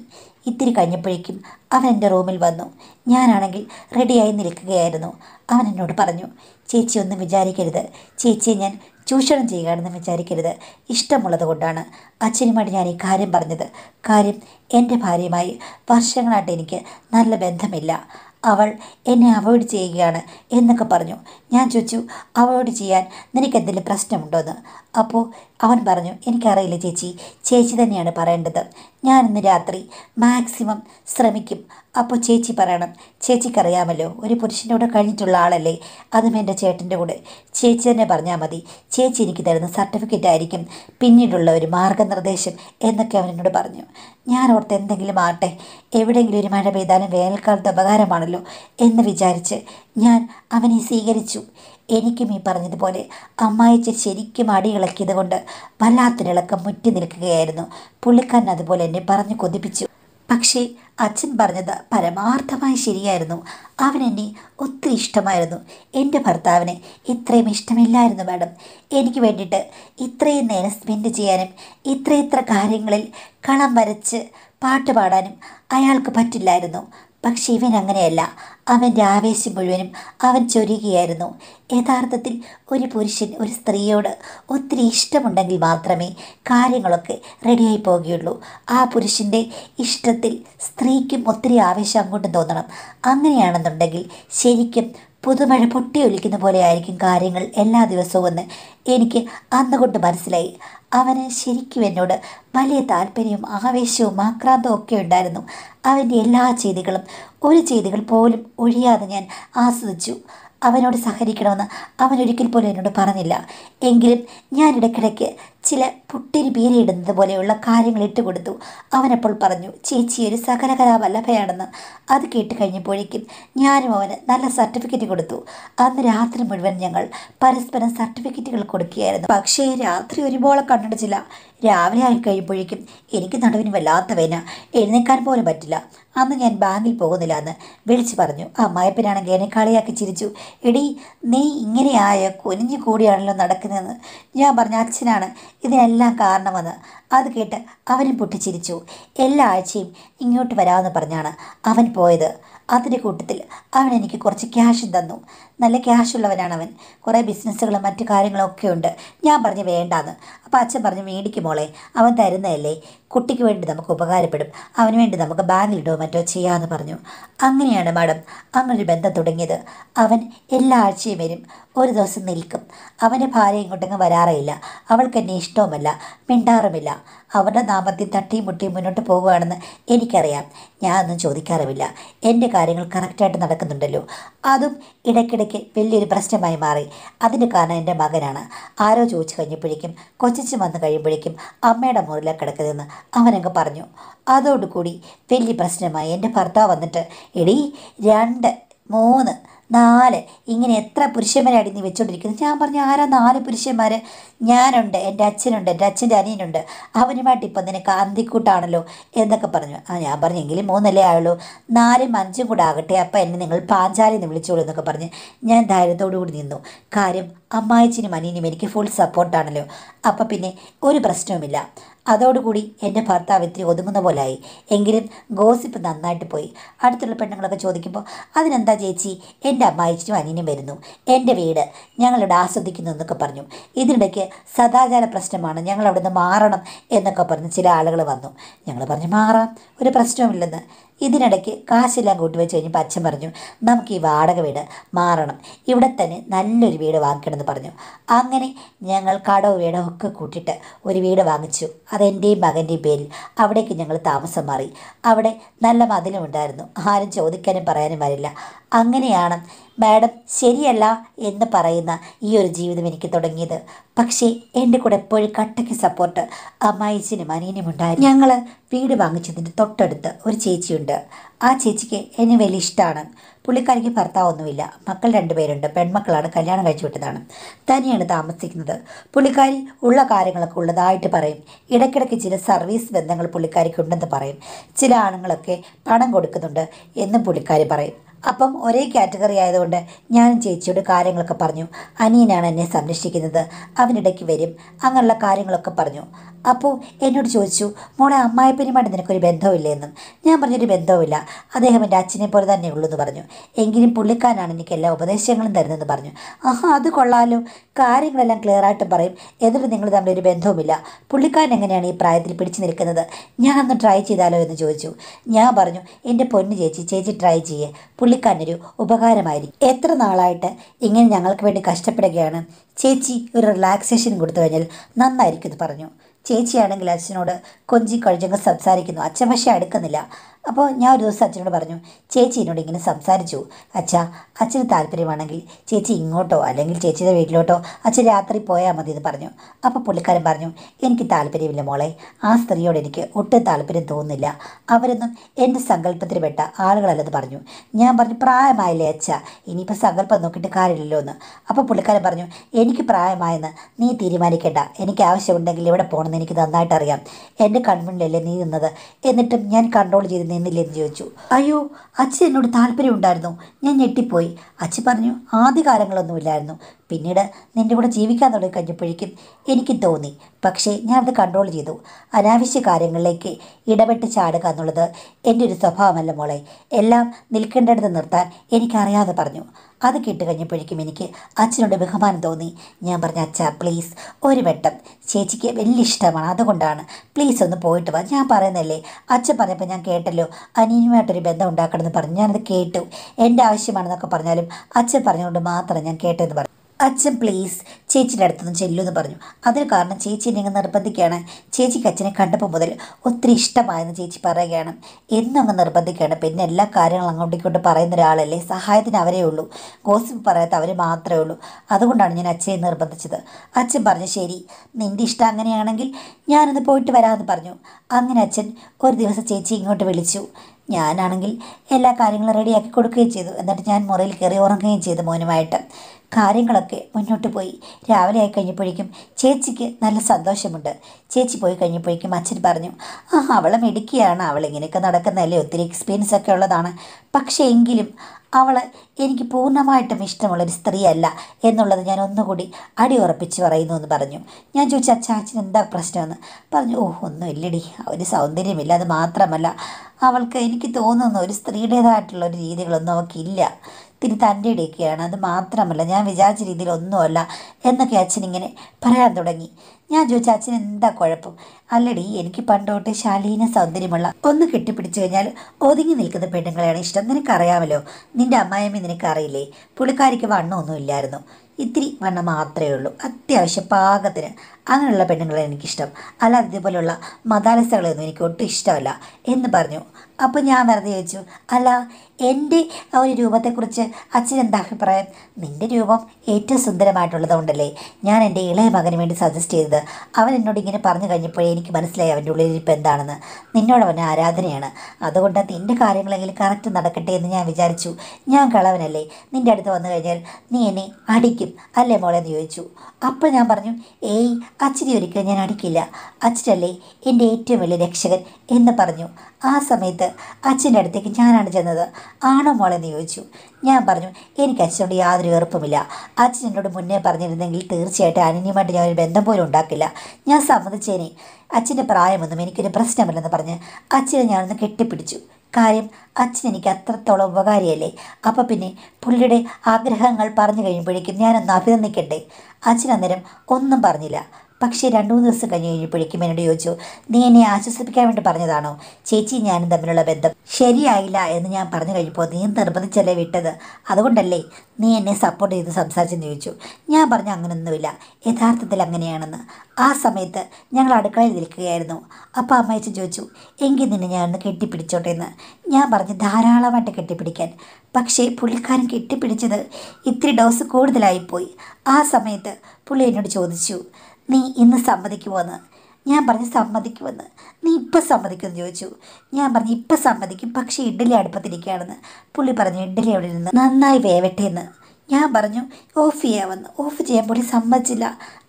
ഇത്തിരി കഴിഞ്ഞപ്പോഴേക്കും അവൻ എൻ്റെ റൂമിൽ വന്നു. ഞാനാണെങ്കിൽ റെഡിയായി നിൽക്കുകയായിരുന്നു. അവൻ എന്നോട് പറഞ്ഞു, ചേച്ചി ഒന്നും വിചാരിക്കരുത്, ചേച്ചിയെ ഞാൻ ചൂഷണം ചെയ്യുകയാണെന്ന് വിചാരിക്കരുത്, ഇഷ്ടമുള്ളത് കൊണ്ടാണ് അച്ഛനുമായിട്ട് ഞാൻ ഈ കാര്യം പറഞ്ഞത്. കാര്യം എൻ്റെ ഭാര്യയുമായി വർഷങ്ങളായിട്ട് എനിക്ക് നല്ല ബന്ധമില്ല, അവൾ എന്നെ അവോയ്ഡ് ചെയ്യുകയാണ് എന്നൊക്കെ പറഞ്ഞു. ഞാൻ ചോദിച്ചു, അവോയ്ഡ് ചെയ്യാൻ നിനക്കെന്തെങ്കിലും പ്രശ്നമുണ്ടോയെന്ന്. അപ്പോൾ അവൻ പറഞ്ഞു, എനിക്കറിയില്ല ചേച്ചി, ചേച്ചി തന്നെയാണ് പറയേണ്ടത്, ഞാൻ ഇന്ന് രാത്രി മാക്സിമം ശ്രമിക്കും, അപ്പോൾ ചേച്ചി പറയണം. ചേച്ചിക്കറിയാമല്ലോ, ഒരു പുരുഷൻ്റെ കൂടെ കഴിഞ്ഞിട്ടുള്ള ആളല്ലേ, അതും എൻ്റെ ചേട്ടൻ്റെ കൂടെ, ചേച്ചി തന്നെ പറഞ്ഞാൽ മതി, ചേച്ചി എനിക്ക് തരുന്ന സർട്ടിഫിക്കറ്റ് ആയിരിക്കും പിന്നീടുള്ള ഒരു മാർഗനിർദ്ദേശം എന്നൊക്കെ അവനോട് പറഞ്ഞു. ഞാൻ ഓർത്ത് എന്തെങ്കിലും ആട്ടെ, എവിടെയെങ്കിലും ഒരു മഴ പെയ്താലും വേനൽക്കാലത്ത് ഉപകാരമാണല്ലോ എന്ന് വിചാരിച്ച് ഞാൻ അവനെ സ്വീകരിച്ചു. എനിക്കും ഈ പറഞ്ഞതുപോലെ അമ്മായിച്ച ശരിക്കും അടിയിളക്കിയത് കൊണ്ട് വല്ലാത്തൊരിളക്കം മുറ്റി നിൽക്കുകയായിരുന്നു. പുള്ളിക്കാരൻ അതുപോലെ എന്നെ പറഞ്ഞു കൊതിപ്പിച്ചു. പക്ഷേ അച്ഛൻ പറഞ്ഞത് പരമാർത്ഥമായി ശരിയായിരുന്നു. അവനെന്നെ ഒത്തിരി ഇഷ്ടമായിരുന്നു. എൻ്റെ ഭർത്താവിനെ ഇത്രയും ഇഷ്ടമില്ലായിരുന്നു മാഡം. എനിക്ക് വേണ്ടിയിട്ട് ഇത്രയും നേരം സ്പെൻഡ് ചെയ്യാനും ഇത്രയിത്ര കാര്യങ്ങളിൽ കളം വരച്ച് പാട്ട് പാടാനും അയാൾക്ക് പറ്റില്ലായിരുന്നു. പക്ഷേ ഇവൻ അങ്ങനെയല്ല. അവൻ്റെ ആവേശം മുഴുവനും അവൻ ചൊരിയുകയായിരുന്നു. യഥാർത്ഥത്തിൽ ഒരു പുരുഷൻ ഒരു സ്ത്രീയോട് ഒത്തിരി ഇഷ്ടമുണ്ടെങ്കിൽ മാത്രമേ കാര്യങ്ങളൊക്കെ റെഡിയായി പോവുകയുള്ളൂ. ആ പുരുഷൻ്റെ ഇഷ്ടത്തിൽ സ്ത്രീക്കും ഒത്തിരി ആവേശം അങ്ങോട്ടും തോന്നണം. അങ്ങനെയാണെന്നുണ്ടെങ്കിൽ ശരിക്കും പുതുമഴ പൊട്ടിയൊലിക്കുന്ന പോലെ ആയിരിക്കും കാര്യങ്ങൾ എല്ലാ ദിവസവും എന്ന് എനിക്ക് അന്നുകൊണ്ട് മനസ്സിലായി. അവന് ശരിക്കും എന്നോട് വലിയ താല്പര്യവും ആവേശവും ആക്രാന്തവും ഒക്കെ ഉണ്ടായിരുന്നു. അവൻ്റെ എല്ലാ ചെയ്തികളും ഒരു ചെയ്തികൾ പോലും ഒഴിയാതെ ഞാൻ ആസ്വദിച്ചു. അവനോട് സഹകരിക്കണമെന്ന് അവനൊരിക്കൽ പോലും എന്നോട് പറഞ്ഞില്ല. എങ്കിലും ഞാൻ ഇടയ്ക്കിടയ്ക്ക് ചില പുട്ടിന് പേരിടുന്നത് പോലെയുള്ള കാര്യങ്ങൾ ഇട്ടുകൊടുത്തു. അവനപ്പോൾ പറഞ്ഞു, ചേച്ചി ഒരു സകലകലാ വല്ലഭയാണെന്ന്. അത് കേട്ട് കഴിഞ്ഞപ്പോഴേക്കും ഞാനും അവന് നല്ല സർട്ടിഫിക്കറ്റ് കൊടുത്തു. അന്ന് രാത്രി മുഴുവൻ ഞങ്ങൾ പരസ്പരം സർട്ടിഫിക്കറ്റുകൾ കൊടുക്കുകയായിരുന്നു. പക്ഷേ രാത്രി ഒരുപോലെ കണ്ണടച്ചില്ല. രാവിലെ ആയി കഴിയുമ്പോഴേക്കും എനിക്ക് നടുവിന് വല്ലാത്ത വേദന, എഴുന്നേക്കാൻ പോലും പറ്റില്ല. അന്ന് ഞാൻ ബാങ്കിൽ പോകുന്നില്ല എന്ന് വിളിച്ചു പറഞ്ഞു. അമ്മായപ്പനാണെങ്കിൽ എന്നെ കളിയാക്കി ചിരിച്ചു. എടി നീ ഇങ്ങനെയായ കുനിഞ്ഞു കൂടിയാണല്ലോ നടക്കുന്നതെന്ന് ഞാൻ പറഞ്ഞ അച്ഛനാണ് ഇതിനെല്ലാം കാരണമെന്ന്. അത് കേട്ട് അവനും പൊട്ടിച്ചിരിച്ചു. എല്ലാ ആഴ്ചയും ഇങ്ങോട്ട് വരാമെന്ന് പറഞ്ഞാണ് അവൻ പോയത്. അതിൻ്റെ കൂട്ടത്തിൽ അവൻ എനിക്ക് കുറച്ച് ക്യാഷും തന്നു. നല്ല ക്യാഷുള്ളവനാണ് അവൻ. കുറേ ബിസിനസ്സുകളും മറ്റു കാര്യങ്ങളും ഒക്കെ ഉണ്ട്. ഞാൻ പറഞ്ഞു വേണ്ടാന്ന്. അപ്പോൾ അച്ഛൻ പറഞ്ഞു മേടിക്കും മോളെ, അവൻ തരുന്നതല്ലേ, കുട്ടിക്ക് വേണ്ടി നമുക്ക് ഉപകാരപ്പെടും, അവന് വേണ്ടി നമുക്ക് ബാങ്കിലിടോ മറ്റോ ചെയ്യാമെന്ന് പറഞ്ഞു. അങ്ങനെയാണ് മാഡം അങ്ങനൊരു ബന്ധം തുടങ്ങിയത്. അവൻ എല്ലാ ആഴ്ചയും വരും, ഒരു ദിവസം നിൽക്കും. അവൻ്റെ ഭാര്യ ഇങ്ങോട്ടെങ്ങും വരാറേയില്ല. അവൾക്ക് എന്നെ ഇഷ്ടവുമല്ല, മിണ്ടാറുമില്ല. അവരുടെ നാമത്തിൽ തട്ടിയും മുട്ടിയും മുന്നോട്ട് പോകുകയാണെന്ന് എനിക്കറിയാം. ഞാനൊന്നും ചോദിക്കാറുമില്ല. എൻ്റെ കാര്യങ്ങൾ കറക്റ്റായിട്ട് നടക്കുന്നുണ്ടല്ലോ. അതും ഇടയ്ക്കിടയ്ക്ക് വലിയൊരു പ്രശ്നമായി മാറി. അതിൻ്റെ കാരണം എൻ്റെ മകനാണ്. ആരോ ചോദിച്ചു കഴിഞ്ഞപ്പോഴേക്കും, കൊച്ചിച്ച് വന്നു കഴിയുമ്പോഴേക്കും അമ്മയുടെ മുറിലാണ് കിടക്കുന്നതെന്ന് അവനങ്ങ് പറഞ്ഞു. അതോടുകൂടി വലിയ പ്രശ്നമായി. എൻ്റെ ഭർത്താവ് വന്നിട്ട്, എടീ രണ്ട് മൂന്ന് നാല് ഇങ്ങനെ എത്ര പുരുഷന്മാരെ അടി നീ വെച്ചുകൊണ്ടിരിക്കുന്നത്. ഞാൻ പറഞ്ഞു, ആരാ നാല് പുരുഷന്മാർ? ഞാനുണ്ട്, എൻ്റെ അച്ഛനുണ്ട്, എൻ്റെ അച്ഛൻ്റെ അനിയനുണ്ട്, അവനുമായിട്ട് ഇപ്പം നിനക്ക് അന്തിക്കൂട്ടാണല്ലോ എന്നൊക്കെ പറഞ്ഞു. ആ ഞാൻ പറഞ്ഞു, എങ്കിലും മൂന്നല്ലേ ആയുള്ളൂ, നാലും അഞ്ചും കൂടെ ആകട്ടെ, അപ്പം എന്നെ നിങ്ങൾ പാഞ്ചാലി എന്ന് വിളിച്ചോളൂ എന്നൊക്കെ പറഞ്ഞ് ഞാൻ ധൈര്യത്തോടു കൂടി നിന്നു. കാര്യം അമ്മായിച്ചിനും അനിയനും എനിക്ക് ഫുൾ സപ്പോർട്ടാണല്ലോ. അപ്പം പിന്നെ ഒരു പ്രശ്നവുമില്ല. അതോടുകൂടി എൻ്റെ ഭർത്താവ് ഇത്തിരി ഒതുങ്ങുന്ന പോലായി. എങ്കിലും ഗോസിപ്പ് നന്നായിട്ട് പോയി. അടുത്തുള്ള പെണ്ണുങ്ങളൊക്കെ ചോദിക്കുമ്പോൾ, അതിനെന്താ ചേച്ചി, എൻ്റെ അമ്മായിച്ചിനും അനിയനും വരുന്നു, എൻ്റെ വീട് ഞങ്ങളിവിടെ ആസ്വദിക്കുന്നു എന്നൊക്കെ പറഞ്ഞു. ഇതിനിടയ്ക്ക് സദാചാര പ്രശ്നമാണ്, ഞങ്ങളവിടെ നിന്ന് മാറണം എന്നൊക്കെ പറഞ്ഞ് ചില ആളുകൾ വന്നു. ഞങ്ങൾ പറഞ്ഞു മാറാം, ഒരു പ്രശ്നവുമില്ലെന്ന്. ഇതിനിടയ്ക്ക് കാശെല്ലാം കൂട്ടിവെച്ച് കഴിഞ്ഞപ്പോൾ അച്ഛൻ പറഞ്ഞു, നമുക്ക് ഈ വാടക വീട് മാറണം, ഇവിടെ തന്നെ നല്ലൊരു വീട് വാങ്ങിക്കണമെന്ന് പറഞ്ഞു. അങ്ങനെ ഞങ്ങൾ കടവും വീടും ഒക്കെ കൂട്ടിയിട്ട് ഒരു വീട് വാങ്ങിച്ചു. അതെൻ്റെയും മകൻ്റെയും പേരിൽ. അവിടേക്ക് ഞങ്ങൾ താമസം മാറി. അവിടെ നല്ല മതിലുമുണ്ടായിരുന്നു, ആരും ചോദിക്കാനും പറയാനും വരില്ല. അങ്ങനെയാണ് മാഡം ശരിയല്ല എന്ന് പറയുന്ന ഈ ഒരു ജീവിതം എനിക്ക് തുടങ്ങിയത്. പക്ഷേ എൻ്റെ കൂടെ എപ്പോഴും കട്ടയ്ക്ക് സപ്പോർട്ട് അമ്മായിച്ചിനും അനിയനും ഉണ്ടായിരുന്നു. ഞങ്ങൾ വീട് വാങ്ങിച്ചതിൻ്റെ തൊട്ടടുത്ത് ഒരു ചേച്ചിയുണ്ട്. ആ ചേച്ചിക്ക് എന്നെ വലിയ ഇഷ്ടമാണ്. പുള്ളിക്കാരിക്ക് ഭർത്താവൊന്നുമില്ല, മക്കൾ രണ്ടുപേരുണ്ട്, പെൺമക്കളാണ്, കല്യാണം കഴിച്ചു വിട്ടതാണ്, തനിയാണ് താമസിക്കുന്നത്. പുള്ളിക്കാരി ഉള്ള കാര്യങ്ങളൊക്കെ ഉള്ളതായിട്ട് പറയും. ഇടയ്ക്കിടയ്ക്ക് ചില സർവീസ് ബന്ധങ്ങൾ പുള്ളിക്കാരിക്കുണ്ടെന്ന് പറയും. ചില ആണുങ്ങളൊക്കെ പണം കൊടുക്കുന്നുണ്ട് എന്നും പുള്ളിക്കാരി പറയും. അപ്പം ഒരേ കാറ്റഗറി ആയതുകൊണ്ട് ഞാൻ ചേച്ചിയോട് കാര്യങ്ങളൊക്കെ പറഞ്ഞു. അനിയനാണ് എന്നെ സംരക്ഷിക്കുന്നത്, അവനിടയ്ക്ക് വരും, അങ്ങനെയുള്ള കാര്യങ്ങളൊക്കെ പറഞ്ഞു. അപ്പോൾ എന്നോട് ചോദിച്ചു, മോളെ അമ്മായിപ്പനുമായിട്ട് നിനക്കൊരു ബന്ധമില്ലേ എന്നും. ഞാൻ പറഞ്ഞൊരു ബന്ധവുമില്ല, അദ്ദേഹം എൻ്റെ അച്ഛനെ പോലെ തന്നെ ഉള്ളൂ എന്ന് പറഞ്ഞു. എങ്കിലും പുള്ളിക്കാരനാണ് എനിക്ക് എല്ലാ ഉപദേശങ്ങളും തരുന്നതെന്ന് പറഞ്ഞു. ആഹാ, അത് കൊള്ളാലോ, കാര്യങ്ങളെല്ലാം ക്ലിയറായിട്ട് പറയും, എന്നിട്ട് നിങ്ങൾ തമ്മിലൊരു ബന്ധവുമില്ല. പുള്ളിക്കാരൻ എങ്ങനെയാണ് ഈ പ്രായത്തിൽ പിടിച്ചു നിൽക്കുന്നത്, ഞാനൊന്ന് ട്രൈ ചെയ്താലോ എന്ന് ചോദിച്ചു. ഞാൻ പറഞ്ഞു, എൻ്റെ പൊന്നു ചേച്ചി, ചേച്ചി ട്രൈ ചെയ്യേ, പുള്ളിക്കാരനൊരു ഉപകാരമായിരിക്കും. എത്ര നാളായിട്ട് ഇങ്ങനെ ഞങ്ങൾക്ക് വേണ്ടി കഷ്ടപ്പെടുകയാണ്, ചേച്ചി ഒരു റിലാക്സേഷൻ കൊടുത്തു കഴിഞ്ഞാൽ നന്നായിരിക്കും എന്ന് പറഞ്ഞു. ചേച്ചിയാണെങ്കിൽ അച്ഛനോട് കൊഞ്ചി കൊഴഞ്ഞങ്ങ് സംസാരിക്കുന്നു, അച്ഛൻ പക്ഷേ അടുക്കുന്നില്ല. അപ്പോൾ ഞാൻ ഒരു ദിവസം അച്ഛനോട് പറഞ്ഞു, ചേച്ചി എന്നോട് ഇങ്ങനെ സംസാരിച്ചു, അച്ഛാ അച്ഛന് താല്പര്യമാണെങ്കിൽ ചേച്ചി ഇങ്ങോട്ടോ അല്ലെങ്കിൽ ചേച്ചിയുടെ വീട്ടിലോട്ടോ അച്ഛൻ രാത്രി പോയാൽ മതി എന്ന് പറഞ്ഞു. അപ്പോൾ പുള്ളിക്കാരൻ പറഞ്ഞു, എനിക്ക് താല്പര്യമില്ല മോളെ, ആ സ്ത്രീയോട് എനിക്ക് ഒട്ടും താല്പര്യം തോന്നുന്നില്ല, അവരൊന്നും എൻ്റെ സങ്കല്പത്തിന് പെട്ട ആളുകളല്ലെന്ന് പറഞ്ഞു. ഞാൻ പറഞ്ഞു, പ്രായമായില്ലേ അച്ഛാ, ഇനിയിപ്പോൾ സങ്കല്പം നോക്കിയിട്ട് കാര്യമില്ലല്ലോ എന്ന്. അപ്പോൾ പുള്ളിക്കാരൻ പറഞ്ഞു, എനിക്ക് പ്രായമായെന്ന് നീ തീരുമാനിക്കേണ്ട, എനിക്ക് ആവശ്യമുണ്ടെങ്കിൽ എവിടെ പോകണമെന്ന് എനിക്ക് നന്നായിട്ട് അറിയാം, എൻ്റെ കൺമുന്നിലല്ലേ നീ നിന്നത്, എന്നിട്ടും ഞാൻ കൺട്രോൾ ചെയ്ത് നിന്നില്ലെന്ന് ചോദിച്ചു. അയ്യോ, അച്ഛൻ എന്നോട് താല്പര്യം ഉണ്ടായിരുന്നു, ഞാൻ ഞെട്ടിപ്പോയി. അച്ഛൻ പറഞ്ഞു, ആദ്യകാലങ്ങളൊന്നും ഇല്ലായിരുന്നു, പിന്നീട് നിൻ്റെ കൂടെ ജീവിക്കാൻ തുടങ്ങി കഴിഞ്ഞപ്പോഴേക്കും എനിക്ക് തോന്നി, പക്ഷേ ഞാനത് കൺട്രോൾ ചെയ്തു. അനാവശ്യ കാര്യങ്ങളിലേക്ക് ഇടപെട്ട് ചാടുക എന്നുള്ളത് എൻ്റെ ഒരു സ്വഭാവമല്ല മോളെ, എല്ലാം നിൽക്കേണ്ടടുത്ത് നിർത്താൻ എനിക്കറിയാതെ പറഞ്ഞു. അത് കേട്ട് കഴിഞ്ഞപ്പോഴേക്കും എനിക്ക് അച്ഛനോട് ബഹുമാനം തോന്നി. ഞാൻ പറഞ്ഞു, അച്ഛാ പ്ലീസ്, ഒരു വട്ടം ചേച്ചിക്ക് വലിയ ഇഷ്ടമാണ്, അതുകൊണ്ടാണ്, പ്ലീസ് ഒന്ന് പോയിട്ട് വാ, ഞാൻ പറയുന്നല്ലേ. അച്ഛൻ പറഞ്ഞപ്പോൾ ഞാൻ കേട്ടല്ലോ, അനിയനുമായിട്ടൊരു ബന്ധം ഉണ്ടാക്കണമെന്ന് പറഞ്ഞു. ഞാനത് കേട്ടു. എൻ്റെ ആവശ്യമാണെന്നൊക്കെ പറഞ്ഞാലും അച്ഛൻ പറഞ്ഞുകൊണ്ട് മാത്രം ഞാൻ കേട്ടതെന്ന് പറഞ്ഞു. അച്ഛൻ പ്ലീസ് ചേച്ചിയുടെ അടുത്തൊന്നും ചെല്ലുമെന്ന് പറഞ്ഞു. അതിന് കാരണം ചേച്ചി എന്നെ നിർബന്ധിക്കുകയാണ്. ചേച്ചിക്ക് അച്ഛനെ കണ്ടപ്പോൾ മുതൽ ഒത്തിരി ഇഷ്ടമായെന്ന് ചേച്ചി പറയുകയാണ്, എന്നും അങ്ങ് നിർബന്ധിക്കുകയാണ്. പിന്നെ എല്ലാ കാര്യങ്ങളും അങ്ങോട്ടും ഇങ്ങോട്ട് പറയുന്ന ഒരാളല്ലേ, സഹായത്തിന് അവരേ ഉള്ളൂ, ഗോസിപ്പ് പറയാത്ത അവർ മാത്രമേ ഉള്ളൂ. അതുകൊണ്ടാണ് ഞാൻ അച്ഛനെ നിർബന്ധിച്ചത്. അച്ഛൻ പറഞ്ഞു, ശരി നിൻ്റെ ഇഷ്ടം അങ്ങനെയാണെങ്കിൽ ഞാനൊന്ന് പോയിട്ട് വരാമെന്ന് പറഞ്ഞു. അങ്ങനെ അച്ഛൻ ഒരു ദിവസം ചേച്ചി ഇങ്ങോട്ട് വിളിച്ചു. ഞാനാണെങ്കിൽ എല്ലാ കാര്യങ്ങളും റെഡിയാക്കി കൊടുക്കുകയും ചെയ്തു. എന്നിട്ട് ഞാൻ മുറിയിൽ കയറി ഉറങ്ങുകയും ചെയ്തു മോനുമായിട്ട്. കാര്യങ്ങളൊക്കെ മുന്നോട്ട് പോയി. രാവിലെ ആയി കഴിഞ്ഞപ്പോഴേക്കും ചേച്ചിക്ക് നല്ല സന്തോഷമുണ്ട്. ചേച്ചി പോയി കഴിഞ്ഞപ്പോഴേക്കും അച്ഛൻ പറഞ്ഞു, ആ അവളെ മിടുക്കിയാണ്, അവളിങ്ങനെയൊക്കെ നടക്കുന്നതല്ലേ, ഒത്തിരി എക്സ്പീരിയൻസ് ഒക്കെ ഉള്ളതാണ്. പക്ഷേ എങ്കിലും അവൾ എനിക്ക് പൂർണ്ണമായിട്ടും ഇഷ്ടമുള്ളൊരു സ്ത്രീയല്ല എന്നുള്ളത് ഞാൻ ഒന്നുകൂടി അടിയുറപ്പിച്ച് പറയുന്നു എന്ന് പറഞ്ഞു. ഞാൻ ചോദിച്ചു, അച്ചാച്ചൻ എന്താ പ്രശ്നമെന്ന്. പറഞ്ഞു, ഓ ഒന്നും ഇല്ലടി, ഒരു സൗന്ദര്യമില്ല, അത് മാത്രമല്ല അവൾക്ക് എനിക്ക് തോന്നുന്നു ഒരു സ്ത്രീയുടേതായിട്ടുള്ളൊരു രീതികളൊന്നും അവൾക്കില്ല, ഇത്തിരി തൻ്റെയുടെയൊക്കെയാണ്, അത് മാത്രമല്ല ഞാൻ വിചാരിച്ച രീതിയിലൊന്നുമല്ല എന്നൊക്കെ അച്ഛനിങ്ങനെ പറയാൻ തുടങ്ങി. ഞാൻ ചോദിച്ചു, അച്ഛൻ എന്താ കുഴപ്പം? അല്ലടി, എനിക്ക് പണ്ടോട്ട് ശാലീന സൗന്ദര്യമുള്ള ഒന്ന് കെട്ടിപ്പിടിച്ചു കഴിഞ്ഞാൽ ഒതുങ്ങി നിൽക്കുന്ന പെണ്ണുങ്ങളെയാണ് ഇഷ്ടം. നിനക്കറിയാമല്ലോ, നിൻ്റെ അമ്മായിയമ്മ നിനക്കറിയില്ലേ, പുള്ളിക്കാരിക്ക് വണ്ണമൊന്നും ഇല്ലായിരുന്നു, ഇത്തിരി വണ്ണം മാത്രമേ ഉള്ളൂ, അത്യാവശ്യം പാകത്തിന്. അങ്ങനെയുള്ള പെണ്ണുങ്ങളാണ് എനിക്കിഷ്ടം, അല്ലാതെ ഇതുപോലെയുള്ള മതാലസകളൊന്നും എനിക്ക് ഒട്ടും ഇഷ്ടമല്ല എന്ന് പറഞ്ഞു. അപ്പോൾ ഞാൻ വെറുതെ ചോദിച്ചു, അല്ല എൻ്റെ ആ ഒരു രൂപത്തെക്കുറിച്ച് അച്ഛൻ എന്താ അഭിപ്രായം? നിൻ്റെ രൂപം ഏറ്റവും സുന്ദരമായിട്ടുള്ളത് കൊണ്ടല്ലേ ഞാൻ എൻ്റെ ഇളയ മകന് വേണ്ടി സജസ്റ്റ് ചെയ്തത്. അവൻ എന്നോട് ഇങ്ങനെ പറഞ്ഞു കഴിഞ്ഞപ്പോഴേ എനിക്ക് മനസ്സിലായി അവൻ്റെ ഉള്ളിലിരിപ്പം എന്താണെന്ന്. നിന്നോട് അവൻ ആരാധനയാണ്, അതുകൊണ്ട് നിൻ്റെ കാര്യങ്ങളെങ്കിലും കറക്റ്റ് നടക്കട്ടെ എന്ന് ഞാൻ വിചാരിച്ചു. ഞാൻ കളവനല്ലേ, നിൻ്റെ അടുത്ത് വന്നു കഴിഞ്ഞാൽ നീ എന്നെ അടിക്കും അല്ലേ മോളെ എന്ന് ചോദിച്ചു. അപ്പോൾ ഞാൻ പറഞ്ഞു, ഏയ് അച്ഛനെ ഒരിക്കലും ഞാൻ അടിക്കില്ല, അച്ഛനല്ലേ എൻ്റെ ഏറ്റവും വലിയ രക്ഷകൻ എന്ന് പറഞ്ഞു. ആ സമയത്ത് അച്ഛൻ്റെ അടുത്തേക്ക് ഞാനാണ് ചെന്നത്. ആണോ മോളെന്ന് ചോദിച്ചു. ഞാൻ പറഞ്ഞു, എനിക്ക് അച്ഛനോട് യാതൊരു വെറുപ്പുമില്ല, അച്ഛൻ എന്നോട് മുന്നേ പറഞ്ഞിരുന്നെങ്കിൽ തീർച്ചയായിട്ടും അനിന്യമായിട്ട് ഞാനൊരു ബന്ധം പോലും ഉണ്ടാക്കില്ല, ഞാൻ സമ്മതിച്ചേനെ. അച്ഛൻ്റെ പ്രായമൊന്നും എനിക്കൊരു പ്രശ്നമില്ലെന്ന് പറഞ്ഞ് അച്ഛനെ ഞാനൊന്ന് കെട്ടിപ്പിടിച്ചു. കാര്യം അച്ഛൻ എനിക്ക് അത്രത്തോളം ഉപകാരിയല്ലേ, അപ്പം പിന്നെ പുള്ളിയുടെ ആഗ്രഹങ്ങൾ പറഞ്ഞു കഴിയുമ്പോഴേക്കും ഞാനൊന്ന് അഭിനന്ദിക്കട്ടെ. അച്ഛൻ അന്നേരം ഒന്നും പറഞ്ഞില്ല. പക്ഷേ രണ്ടു മൂന്ന് ദിവസം കഴിഞ്ഞ് കഴിഞ്ഞപ്പോഴേക്കും എന്നോട് ചോദിച്ചു, നീ എന്നെ ആശ്വസിപ്പിക്കാൻ വേണ്ടി പറഞ്ഞതാണോ? ചേച്ചി ഞാനും തമ്മിലുള്ള ബന്ധം ശരിയായില്ല എന്ന് ഞാൻ പറഞ്ഞു കഴിഞ്ഞപ്പോൾ നീ നിർബന്ധിച്ചല്ലേ വിട്ടത്, അതുകൊണ്ടല്ലേ നീ എന്നെ സപ്പോർട്ട് ചെയ്ത് സംസാരിച്ചെന്ന് ചോദിച്ചു. ഞാൻ പറഞ്ഞു, അങ്ങനെയൊന്നുമില്ല, യഥാർത്ഥത്തിൽ അങ്ങനെയാണെന്ന്. ആ സമയത്ത് ഞങ്ങൾ അടുക്കളയിൽ നിൽക്കുകയായിരുന്നു. അപ്പോൾ അമ്മയച്ചൻ ചോദിച്ചു, എങ്കിൽ നിന്നെ ഞാനൊന്ന് കെട്ടിപ്പിടിച്ചോട്ടെ എന്ന്. ഞാൻ പറഞ്ഞു, ധാരാളമായിട്ട് കെട്ടിപ്പിടിക്കാൻ. പക്ഷേ പുള്ളിക്കാരൻ കെട്ടിപ്പിടിച്ചത് ഇത്തിരി ഡോസ് കൂടുതലായിപ്പോയി. ആ സമയത്ത് പുള്ളി എന്നോട് ചോദിച്ചു, നീ ഇന്ന് സമ്മതിക്കുമോയെന്ന്. ഞാൻ പറഞ്ഞു, സമ്മതിക്കുമെന്ന്. നീ ഇപ്പം സമ്മതിക്കുമെന്ന് ചോദിച്ചു. ഞാൻ പറഞ്ഞു, ഇപ്പം സമ്മതിക്കും, പക്ഷേ ഇഡ്ഡലി അടുപ്പത്തിരിക്കുകയാണെന്ന്. പുള്ളി പറഞ്ഞു, ഇഡ്ഡലി അവിടെ നിന്ന് നന്നായി വേവട്ടെ എന്ന്. ഞാൻ പറഞ്ഞു, ഓഫ് ചെയ്യാമെന്ന്. ഓഫ് ചെയ്യാൻ പുള്ളി സമ്മതിച്ചില്ല.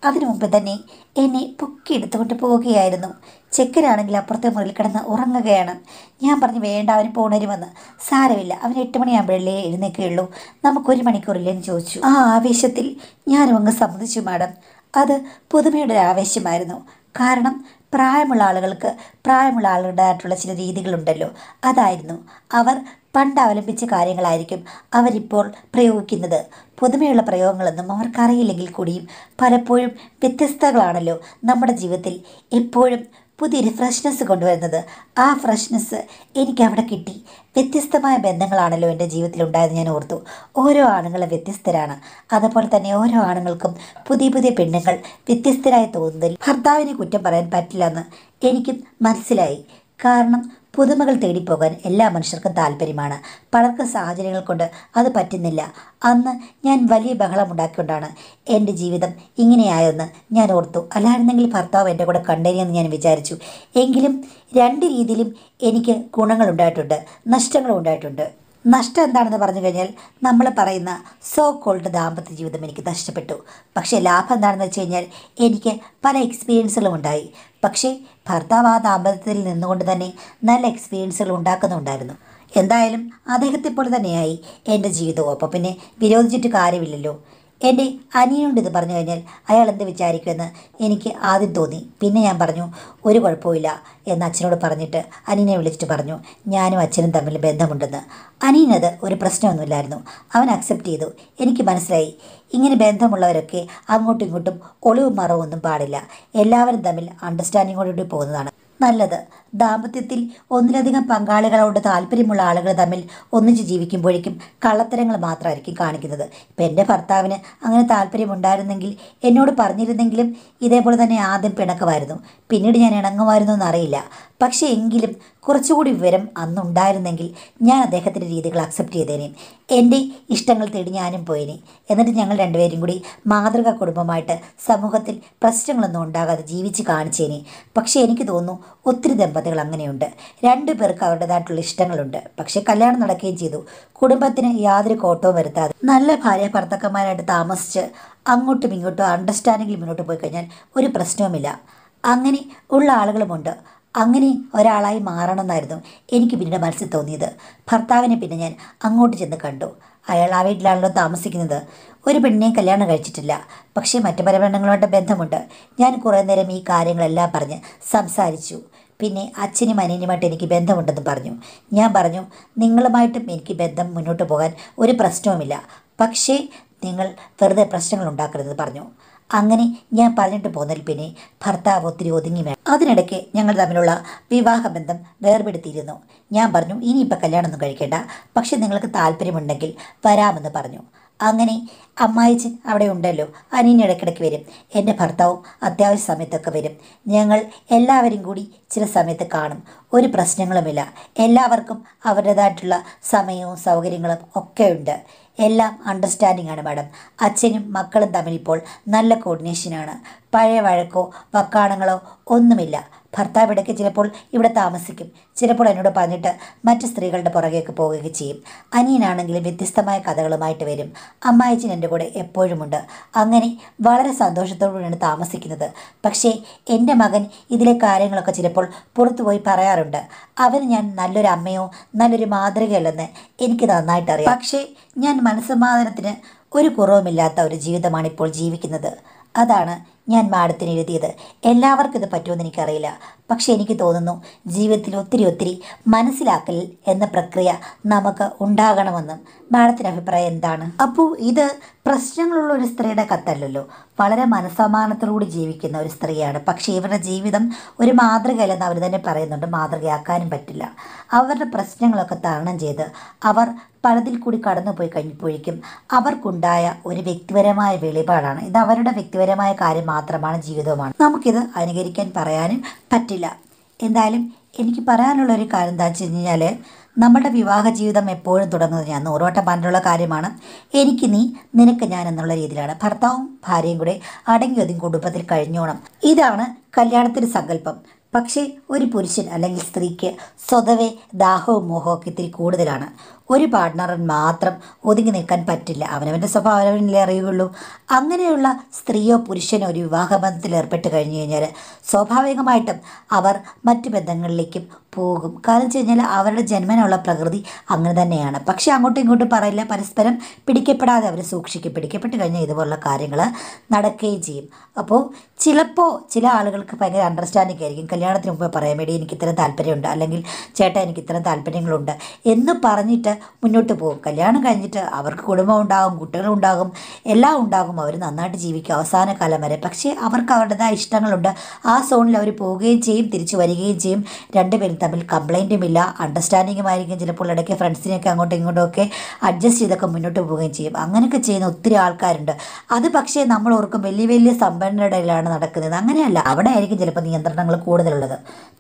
അതിനു മുമ്പ് തന്നെ എന്നെ പൊക്കിയെടുത്തുകൊണ്ട് പോവുകയായിരുന്നു. ചെക്കനാണെങ്കിൽ അപ്പുറത്തെ മുറിയിൽ കിടന്ന് ഉറങ്ങുകയാണ്. ഞാൻ പറഞ്ഞു, വേണ്ട അവന് പോണരുമെന്ന്. സാരമില്ല, അവന് എട്ട് മണിയാകുമ്പോഴല്ലേ എഴുന്നേൽക്കുകയുള്ളൂ, നമുക്കൊരു മണിക്കൂറില്ലെന്ന് ചോദിച്ചു. ആ ആവേശത്തിൽ ഞാനും അങ്ങ് സമ്മതിച്ചു മാഡം. അത് പുതുമയുടെ ഒരു ആവേശമായിരുന്നു. കാരണം പ്രായമുള്ള ആളുകൾക്ക് പ്രായമുള്ള ആളുകളുടേതായിട്ടുള്ള ചില രീതികളുണ്ടല്ലോ, അതായിരുന്നു. അവർ പണ്ട് അവലംബിച്ച കാര്യങ്ങളായിരിക്കും അവരിപ്പോൾ പ്രയോഗിക്കുന്നത്. പുതുമയുള്ള പ്രയോഗങ്ങളൊന്നും അവർക്കറിയില്ലെങ്കിൽ കൂടിയും പലപ്പോഴും വ്യത്യസ്തകളാണല്ലോ നമ്മുടെ ജീവിതത്തിൽ എപ്പോഴും പുതിയൊരു ഫ്രഷ്നെസ് കൊണ്ടുവരുന്നത്. ആ ഫ്രഷ്നെസ് എനിക്കവിടെ കിട്ടി. വ്യത്യസ്തമായ ബന്ധങ്ങളാണല്ലോ എൻ്റെ ജീവിതത്തിലുണ്ടായെന്ന് ഞാൻ ഓർത്തു. ഓരോ ആണുങ്ങളും വ്യത്യസ്തരാണ്, അതുപോലെ തന്നെ ഓരോ ആണുങ്ങൾക്കും പുതിയ പുതിയ പെണ്ണുങ്ങൾ വ്യത്യസ്തരായി തോന്നുന്നതിൽ ഭർത്താവിനെ കുറ്റം പറയാൻ പറ്റില്ലെന്ന് എനിക്കും മനസ്സിലായി. കാരണം പുതുമകൾ തേടിപ്പോകാൻ എല്ലാ മനുഷ്യർക്കും താല്പര്യമാണ്. പലർക്ക് സാഹചര്യങ്ങൾ കൊണ്ട് അത് പറ്റുന്നില്ല. അന്ന് ഞാൻ വലിയ ബഹളമുണ്ടാക്കിക്കൊണ്ടാണ് എൻ്റെ ജീവിതം ഇങ്ങനെയായെന്ന് ഞാൻ ഓർത്തു. അല്ലായിരുന്നെങ്കിൽ ഭർത്താവ് എൻ്റെ കൂടെ കണ്ടേനെന്ന് ഞാൻ വിചാരിച്ചു. എങ്കിലും രണ്ട് രീതിയിലും എനിക്ക് ഗുണങ്ങളുണ്ടായിട്ടുണ്ട്, നഷ്ടങ്ങളും ഉണ്ടായിട്ടുണ്ട്. നഷ്ടം എന്താണെന്ന് പറഞ്ഞു കഴിഞ്ഞാൽ നമ്മൾ പറയുന്ന സോ കോൾഡ് ദാമ്പത്യ ജീവിതം എനിക്ക് നഷ്ടപ്പെട്ടു. പക്ഷേ ലാഭം എന്താണെന്ന് വെച്ച് കഴിഞ്ഞാൽ എനിക്ക് പല എക്സ്പീരിയൻസുകളും ഉണ്ടായി. പക്ഷേ ഭർത്താവ് ആ ദാമ്പത്യത്തിൽ നിന്നുകൊണ്ട് തന്നെ നല്ല എക്സ്പീരിയൻസുകൾ ഉണ്ടാക്കുന്നുണ്ടായിരുന്നു. എന്തായാലും അദ്ദേഹത്തെ പോലെ തന്നെയായി എൻ്റെ ജീവിതവും. അപ്പോൾ പിന്നെ വിരോധിച്ചിട്ട് കാര്യമില്ലല്ലോ. എൻ്റെ അനിയനോട് ഇത് പറഞ്ഞു കഴിഞ്ഞാൽ അയാൾ എന്ത് വിചാരിക്കുമെന്ന് എനിക്ക് ആദ്യം തോന്നി. പിന്നെ ഞാൻ പറഞ്ഞു, ഒരു കുഴപ്പമില്ല എന്ന് അച്ഛനോട് പറഞ്ഞിട്ട് അനിയനെ വിളിച്ചിട്ട് പറഞ്ഞു, ഞാനും അച്ഛനും തമ്മിൽ ബന്ധമുണ്ടെന്ന്. അനിയനത് ഒരു പ്രശ്നമൊന്നുമില്ലായിരുന്നു, അവൻ അക്സെപ്റ്റ് ചെയ്തു. എനിക്ക് മനസ്സിലായി, ഇങ്ങനെ ബന്ധമുള്ളവരൊക്കെ അങ്ങോട്ടും ഇങ്ങോട്ടും ഒളിവ് മറവൊന്നും പാടില്ല, എല്ലാവരും തമ്മിൽ അണ്ടർസ്റ്റാൻഡിങ്ങോടുകൂടി പോകുന്നതാണ് നല്ലത്. ദാമ്പത്യത്തിൽ ഒന്നിലധികം പങ്കാളികളോട് താല്പര്യമുള്ള ആളുകൾ തമ്മിൽ ഒന്നിച്ച് ജീവിക്കുമ്പോഴേക്കും കള്ളത്തരങ്ങൾ മാത്രമായിരിക്കും കാണിക്കുന്നത്. ഇപ്പം എൻ്റെ ഭർത്താവിന് അങ്ങനെ താല്പര്യമുണ്ടായിരുന്നെങ്കിൽ എന്നോട് പറഞ്ഞിരുന്നെങ്കിലും ഇതേപോലെ തന്നെ ആദ്യം പിണക്കമായിരുന്നു, പിന്നീട് ഞാൻ ഇണങ്ങുമായിരുന്നു എന്നറിയില്ല. പക്ഷേ എങ്കിലും കുറച്ചുകൂടി വിവരം അന്നുണ്ടായിരുന്നെങ്കിൽ ഞാൻ അദ്ദേഹത്തിൻ്റെ രീതികൾ അക്സെപ്റ്റ് ചെയ്തേനെ, എൻ്റെ ഇഷ്ടങ്ങൾ തേടി ഞാനും പോയേനെ. എന്നിട്ട് ഞങ്ങൾ രണ്ടുപേരും കൂടി മാതൃകാ കുടുംബമായിട്ട് സമൂഹത്തിൽ പ്രശ്നങ്ങളൊന്നും ഉണ്ടാകാതെ ജീവിച്ച് കാണിച്ചേനെ. പക്ഷേ എനിക്ക് തോന്നുന്നു ഒത്തിരി ദമ്പതി ദമ്പതികൾ അങ്ങനെയുണ്ട്. രണ്ടു പേർക്ക് അവരുടേതായിട്ടുള്ള ഇഷ്ടങ്ങളുണ്ട്. പക്ഷേ കല്യാണം നടക്കുകയും ചെയ്തു. കുടുംബത്തിന് യാതൊരു കോട്ടവും വരുത്താതെ നല്ല ഭാര്യ ഭർത്താക്കന്മാരായിട്ട് താമസിച്ച് അങ്ങോട്ടും ഇങ്ങോട്ടും അണ്ടർസ്റ്റാൻഡിങ്ങിൽ മുന്നോട്ട് പോയി കഴിഞ്ഞാൽ ഒരു പ്രശ്നവുമില്ല. അങ്ങനെ ഉള്ള ആളുകളുമുണ്ട്. അങ്ങനെ ഒരാളായി മാറണമെന്നായിരുന്നു എനിക്ക് പിന്നീട് മനസ്സിൽ തോന്നിയത്. ഭർത്താവിനെ പിന്നെ ഞാൻ അങ്ങോട്ട് ചെന്ന് കണ്ടു. അയാൾ ആ വീട്ടിലാണല്ലോ താമസിക്കുന്നത്. ഒരു പെണ്ണിനെയും കല്യാണം കഴിച്ചിട്ടില്ല. പക്ഷേ മറ്റു പല പെണ്ണുങ്ങളുമായിട്ട് ബന്ധമുണ്ട്. ഞാൻ കുറേ നേരം ഈ കാര്യങ്ങളെല്ലാം പറഞ്ഞ് സംസാരിച്ചു. പിന്നെ അച്ഛനും അനിയനുമായിട്ട് എനിക്ക് ബന്ധമുണ്ടെന്ന് പറഞ്ഞു. ഞാൻ പറഞ്ഞു, നിങ്ങളുമായിട്ടും എനിക്ക് ബന്ധം മുന്നോട്ട് പോകാൻ ഒരു പ്രശ്നവുമില്ല. പക്ഷേ നിങ്ങൾ വെറുതെ പ്രശ്നങ്ങൾ ഉണ്ടാക്കരുതെന്ന് പറഞ്ഞു. അങ്ങനെ ഞാൻ പറഞ്ഞിട്ട് പോന്നതിൽ പിന്നെ ഭർത്താവ് ഒത്തിരി ഒതുങ്ങി. അതിനിടയ്ക്ക് ഞങ്ങൾ തമ്മിലുള്ള വിവാഹബന്ധം വേർപെടുത്തിയിരുന്നു. ഞാൻ പറഞ്ഞു, ഇനിയിപ്പോൾ കല്യാണമൊന്നും കഴിക്കേണ്ട, പക്ഷെ നിങ്ങൾക്ക് താല്പര്യമുണ്ടെങ്കിൽ വരാമെന്ന് പറഞ്ഞു. അങ്ങനെ അമ്മായിച്ചൻ അവിടെ ഉണ്ടല്ലോ, അനിയൻ ഇടയ്ക്കിടയ്ക്ക് വരും. എൻ്റെ ഭർത്താവും അത്യാവശ്യ സമയത്തൊക്കെ വരും. ഞങ്ങൾ എല്ലാവരും കൂടി ചില സമയത്ത് കാണും. ഒരു പ്രശ്നങ്ങളുമില്ല. എല്ലാവർക്കും അവരുടേതായിട്ടുള്ള സമയവും സൗകര്യങ്ങളും ഒക്കെ ഉണ്ട്. എല്ലാം അണ്ടർസ്റ്റാൻഡിംഗ് ആണ് മാഡം. അച്ഛനും മക്കളും തമ്മിൽ ഇപ്പോൾ നല്ല കോർഡിനേഷനാണ്. പഴയ വഴക്കോ വക്കാണങ്ങളോ ഒന്നുമില്ല. ഭർത്താവ് ഇടയ്ക്ക് ചിലപ്പോൾ ഇവിടെ താമസിക്കും, ചിലപ്പോൾ എന്നോട് പറഞ്ഞിട്ട് മറ്റ് സ്ത്രീകളുടെ പുറകേക്ക് പോവുകയൊക്കെ ചെയ്യും. അനിയനാണെങ്കിലും വ്യത്യസ്തമായ കഥകളുമായിട്ട് വരും. അമ്മായിച്ചൻ എൻ്റെ കൂടെ എപ്പോഴുമുണ്ട്. അങ്ങനെ വളരെ സന്തോഷത്തോടുകൂടിയാണ് താമസിക്കുന്നത്. പക്ഷേ എൻ്റെ മകൻ ഇതിലെ കാര്യങ്ങളൊക്കെ ചിലപ്പോൾ പുറത്തുപോയി പറയാറുണ്ട്. അവന് ഞാൻ നല്ലൊരു അമ്മയോ നല്ലൊരു മാതൃകയല്ലെന്ന് എനിക്ക് നന്നായിട്ടറിയാം. പക്ഷേ ഞാൻ മനസ്സമാധാനത്തിന് ഒരു കുറവുമില്ലാത്ത ഒരു ജീവിതമാണ് ഇപ്പോൾ ജീവിക്കുന്നത്. അതാണ് ഞാൻ മാഡത്തിന് എഴുതിയത്. എല്ലാവർക്കും ഇത് പറ്റുമെന്ന് എനിക്കറിയില്ല. പക്ഷേ എനിക്ക് തോന്നുന്നു ജീവിതത്തിൽ ഒത്തിരി ഒത്തിരി മനസ്സിലാക്കൽ എന്ന പ്രക്രിയ നമുക്ക് ഉണ്ടാകണമെന്നും. മാഡത്തിൻ്റെ അഭിപ്രായം എന്താണ്? അപ്പോൾ ഇത് പ്രശ്നങ്ങളുള്ള ഒരു സ്ത്രീയുടെ കത്തല്ലല്ലോ. വളരെ മനസ്സമാധാനത്തോടുകൂടി ജീവിക്കുന്ന ഒരു സ്ത്രീയാണ്. പക്ഷേ ഇവരുടെ ജീവിതം ഒരു മാതൃകയല്ലെന്ന് അവർ തന്നെ പറയുന്നുണ്ട്. മാതൃകയാക്കാനും പറ്റില്ല. അവരുടെ പ്രശ്നങ്ങളൊക്കെ തരണം ചെയ്ത് അവർ പലതിൽ കൂടി കടന്നു പോയി കഴിഞ്ഞപ്പോഴേക്കും അവർക്കുണ്ടായ ഒരു വ്യക്തിപരമായ വെളിപാടാണ് ഇത്. അവരുടെ വ്യക്തിപരമായ കാര്യം മാത്രമാണ്, ജീവിതവുമാണ്. നമുക്കിത് അനുകരിക്കാൻ പറയാനും പറ്റില്ല. എന്തായാലും എനിക്ക് പറയാനുള്ള ഒരു കാര്യം എന്താണെന്ന് വെച്ച് കഴിഞ്ഞാൽ, നമ്മുടെ വിവാഹ ജീവിതം എപ്പോഴും തുടങ്ങുന്നത് ഞാൻ നൂറോട്ടം പറഞ്ഞിട്ടുള്ള കാര്യമാണ്. എനിക്ക് നീ, നിനക്ക് ഞാൻ എന്നുള്ള രീതിയിലാണ്. ഭർത്താവും ഭാര്യയും കൂടെ അടങ്ങി ഒതുങ്ങി കുടുംബത്തിൽ കഴിഞ്ഞോണം. ഇതാണ് കല്യാണത്തിൻ്റെ സങ്കല്പം. പക്ഷേ ഒരു പുരുഷൻ അല്ലെങ്കിൽ സ്ത്രീക്ക് സ്വതവേ ദാഹവും മോഹമൊക്കെ ഇത്തിരി കൂടുതലാണ്. ഒരു പാർട്ട്ണറിൽ മാത്രം ഒതുങ്ങി നിൽക്കാൻ പറ്റില്ല. അവനവൻ്റെ സ്വഭാവം അവനവനല്ലേ അറിയുള്ളൂ. അങ്ങനെയുള്ള സ്ത്രീയോ പുരുഷനോ ഒരു വിവാഹബന്ധത്തിൽ ഏർപ്പെട്ട് കഴിഞ്ഞു കഴിഞ്ഞാൽ സ്വാഭാവികമായിട്ടും അവർ മറ്റു ബന്ധങ്ങളിലേക്കും പോകും. കാരണം വെച്ച് കഴിഞ്ഞാൽ അവരുടെ ജന്മനുള്ള പ്രകൃതി അങ്ങനെ തന്നെയാണ്. പക്ഷേ അങ്ങോട്ടും ഇങ്ങോട്ടും പറയില്ല. പരസ്പരം പിടിക്കപ്പെടാതെ അവർ സൂക്ഷിക്കും. പിടിക്കപ്പെട്ട് കഴിഞ്ഞാൽ ഇതുപോലുള്ള കാര്യങ്ങൾ നടക്കുകയും ചെയ്യും. അപ്പോൾ ചിലപ്പോൾ ചില ആളുകൾക്ക് ഭയങ്കര അണ്ടർസ്റ്റാൻഡിംഗ് ആയിരിക്കും. കല്യാണത്തിന് മുമ്പ് പറയാൻ വേണ്ടി എനിക്ക് ഇത്തരം താല്പര്യമുണ്ട്, അല്ലെങ്കിൽ ചേട്ടാ എനിക്ക് ഇത്തരം താല്പര്യങ്ങളുണ്ട് എന്ന് പറഞ്ഞിട്ട് മുന്നോട്ട് പോകും. കല്യാണം കഴിഞ്ഞിട്ട് അവർക്ക് കുടുംബം ഉണ്ടാകും, കുട്ടികളുണ്ടാകും, എല്ലാം ഉണ്ടാകും. അവർ നന്നായിട്ട് ജീവിക്കും അവസാന കാലം വരെ. പക്ഷേ അവർക്ക് അവരുടേതായ ഇഷ്ടങ്ങളുണ്ട്. ആ സോണിൽ അവർ പോവുകയും ചെയ്യും, തിരിച്ചു വരികയും ചെയ്യും. രണ്ടുപേരും തമ്മിൽ കംപ്ലൈൻറ്റുമില്ല, അണ്ടർസ്റ്റാൻഡിങ്ങുമായിരിക്കും. ചിലപ്പോൾ ഇടയ്ക്ക് ഫ്രണ്ട്സിനെയൊക്കെ അങ്ങോട്ടും ഇങ്ങോട്ടുമൊക്കെ അഡ്ജസ്റ്റ് ചെയ്തൊക്കെ മുന്നോട്ട് പോവുകയും ചെയ്യും. അങ്ങനെയൊക്കെ ചെയ്യുന്ന ഒത്തിരി ആൾക്കാരുണ്ട്. അത് പക്ഷേ നമ്മൾ ഓർക്കും വലിയ വലിയ സമ്പന്നരുടെയിലാണ് നടക്കുന്നത്. അങ്ങനെയല്ല. അവിടെ ആയിരിക്കും ചിലപ്പോൾ നിയന്ത്രണങ്ങൾ കൂടുതലുള്ളത്.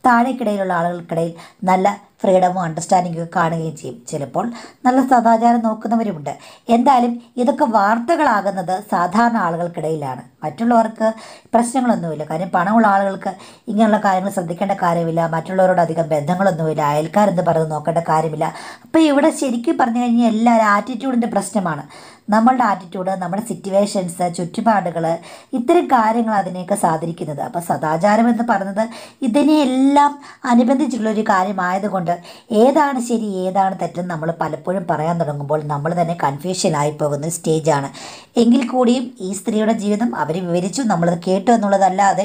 താഴേക്കിടയിലുള്ള ആളുകൾക്കിടയിൽ നല്ല ഫ്രീഡമോ അണ്ടർസ്റ്റാൻഡിങ്ങൊക്കെ കാണുകയും ചെയ്യും. ചിലപ്പോൾ നല്ല സദാചാരം നോക്കുന്നവരുമുണ്ട്. എന്തായാലും ഇതൊക്കെ വാർത്തകളാകുന്നത് സാധാരണ ആളുകൾക്കിടയിലാണ്. മറ്റുള്ളവർക്ക് പ്രശ്നങ്ങളൊന്നുമില്ല. കാര്യം പണമുള്ള ആളുകൾക്ക് ഇങ്ങനെയുള്ള കാര്യങ്ങൾ ശ്രദ്ധിക്കേണ്ട കാര്യമില്ല. മറ്റുള്ളവരോട് അധികം ബന്ധങ്ങളൊന്നുമില്ല. അയൽക്കാരെന്ന് പറഞ്ഞ് നോക്കേണ്ട കാര്യമില്ല. അപ്പോൾ ഇവിടെ ശരിക്കും പറഞ്ഞു കഴിഞ്ഞാൽ എല്ലാവരും ആറ്റിറ്റ്യൂഡിൻ്റെ പ്രശ്നമാണ്. നമ്മളുടെ ആറ്റിറ്റ്യൂഡ്, നമ്മുടെ സിറ്റുവേഷൻസ്, ചുറ്റുപാടുകൾ, ഇത്തരം കാര്യങ്ങൾ അതിനെയൊക്കെ സ്വാധീനിക്കുന്നത്. അപ്പോൾ സദാചാരം എന്ന് പറയുന്നത് ഇതിനെയെല്ലാം അനുബന്ധിച്ചുള്ളൊരു കാര്യമായതുകൊണ്ട് ഏതാണ് ശരി ഏതാണ് തെറ്റെന്ന് നമ്മൾ പലപ്പോഴും പറയാൻ തുടങ്ങുമ്പോൾ നമ്മൾ തന്നെ കൺഫ്യൂഷനായി പോകുന്ന സ്റ്റേജാണ്. എങ്കിൽ കൂടിയും ഈ സ്ത്രീയുടെ ജീവിതം അവർ വിവരിച്ചു, നമ്മളത് കേട്ടു എന്നുള്ളതല്ലാതെ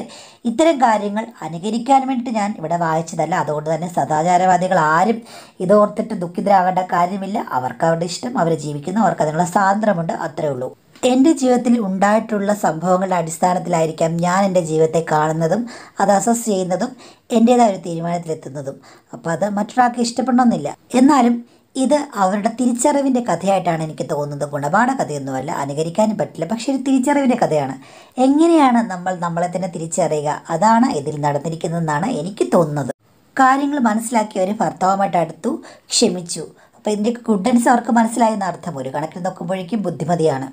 ഇത്തരം കാര്യങ്ങൾ അനുകരിക്കാൻ വേണ്ടിയിട്ട് ഞാൻ ഇവിടെ വായിച്ചതല്ല. അതുകൊണ്ട് തന്നെ സദാചാരവാദികൾ ആരും ഇതോർത്തിട്ട് ദുഃഖിതരാകേണ്ട കാര്യമില്ല. അവർക്ക് അവരുടെ ഇഷ്ടം, അവർ ജീവിക്കുന്നു, അവർക്ക് അതിനുള്ള സ്വാതന്ത്ര്യം ഉണ്ട്. അത്രേ ഉള്ളൂ. എൻ്റെ ജീവിതത്തിൽ ഉണ്ടായിട്ടുള്ള സംഭവങ്ങളുടെ അടിസ്ഥാനത്തിലായിരിക്കാം ഞാൻ എൻ്റെ ജീവിതത്തെ കാണുന്നതും അത് അസസ് ചെയ്യുന്നതും എൻ്റേതായ ഒരു തീരുമാനത്തിലെത്തുന്നതും. അപ്പോൾ അത് മറ്റൊരാൾക്ക് ഇഷ്ടപ്പെടണമെന്നില്ല. എന്നാലും ഇത് അവരുടെ തിരിച്ചറിവിൻ്റെ കഥയായിട്ടാണ് എനിക്ക് തോന്നുന്നത്. ഗുണപാഠ കഥയൊന്നുമല്ല, അനുകരിക്കാനും പറ്റില്ല. പക്ഷേ ഒരു തിരിച്ചറിവിൻ്റെ കഥയാണ്. എങ്ങനെയാണ് നമ്മൾ നമ്മളെ തന്നെ തിരിച്ചറിയുക, അതാണ് ഇതിൽ നടന്നിരിക്കുന്നതെന്നാണ് എനിക്ക് തോന്നുന്നത്. കാര്യങ്ങൾ മനസ്സിലാക്കി അവർ ഭർത്താവുമായിട്ട് അടുത്തു, ക്ഷമിച്ചു. അപ്പോൾ ഇതിൻ്റെ ഗുഡൻസ് അവർക്ക് മനസ്സിലായെന്ന അർത്ഥം ഒരു കണക്കിൽ നോക്കുമ്പോഴേക്കും ബുദ്ധിമതിയാണ്.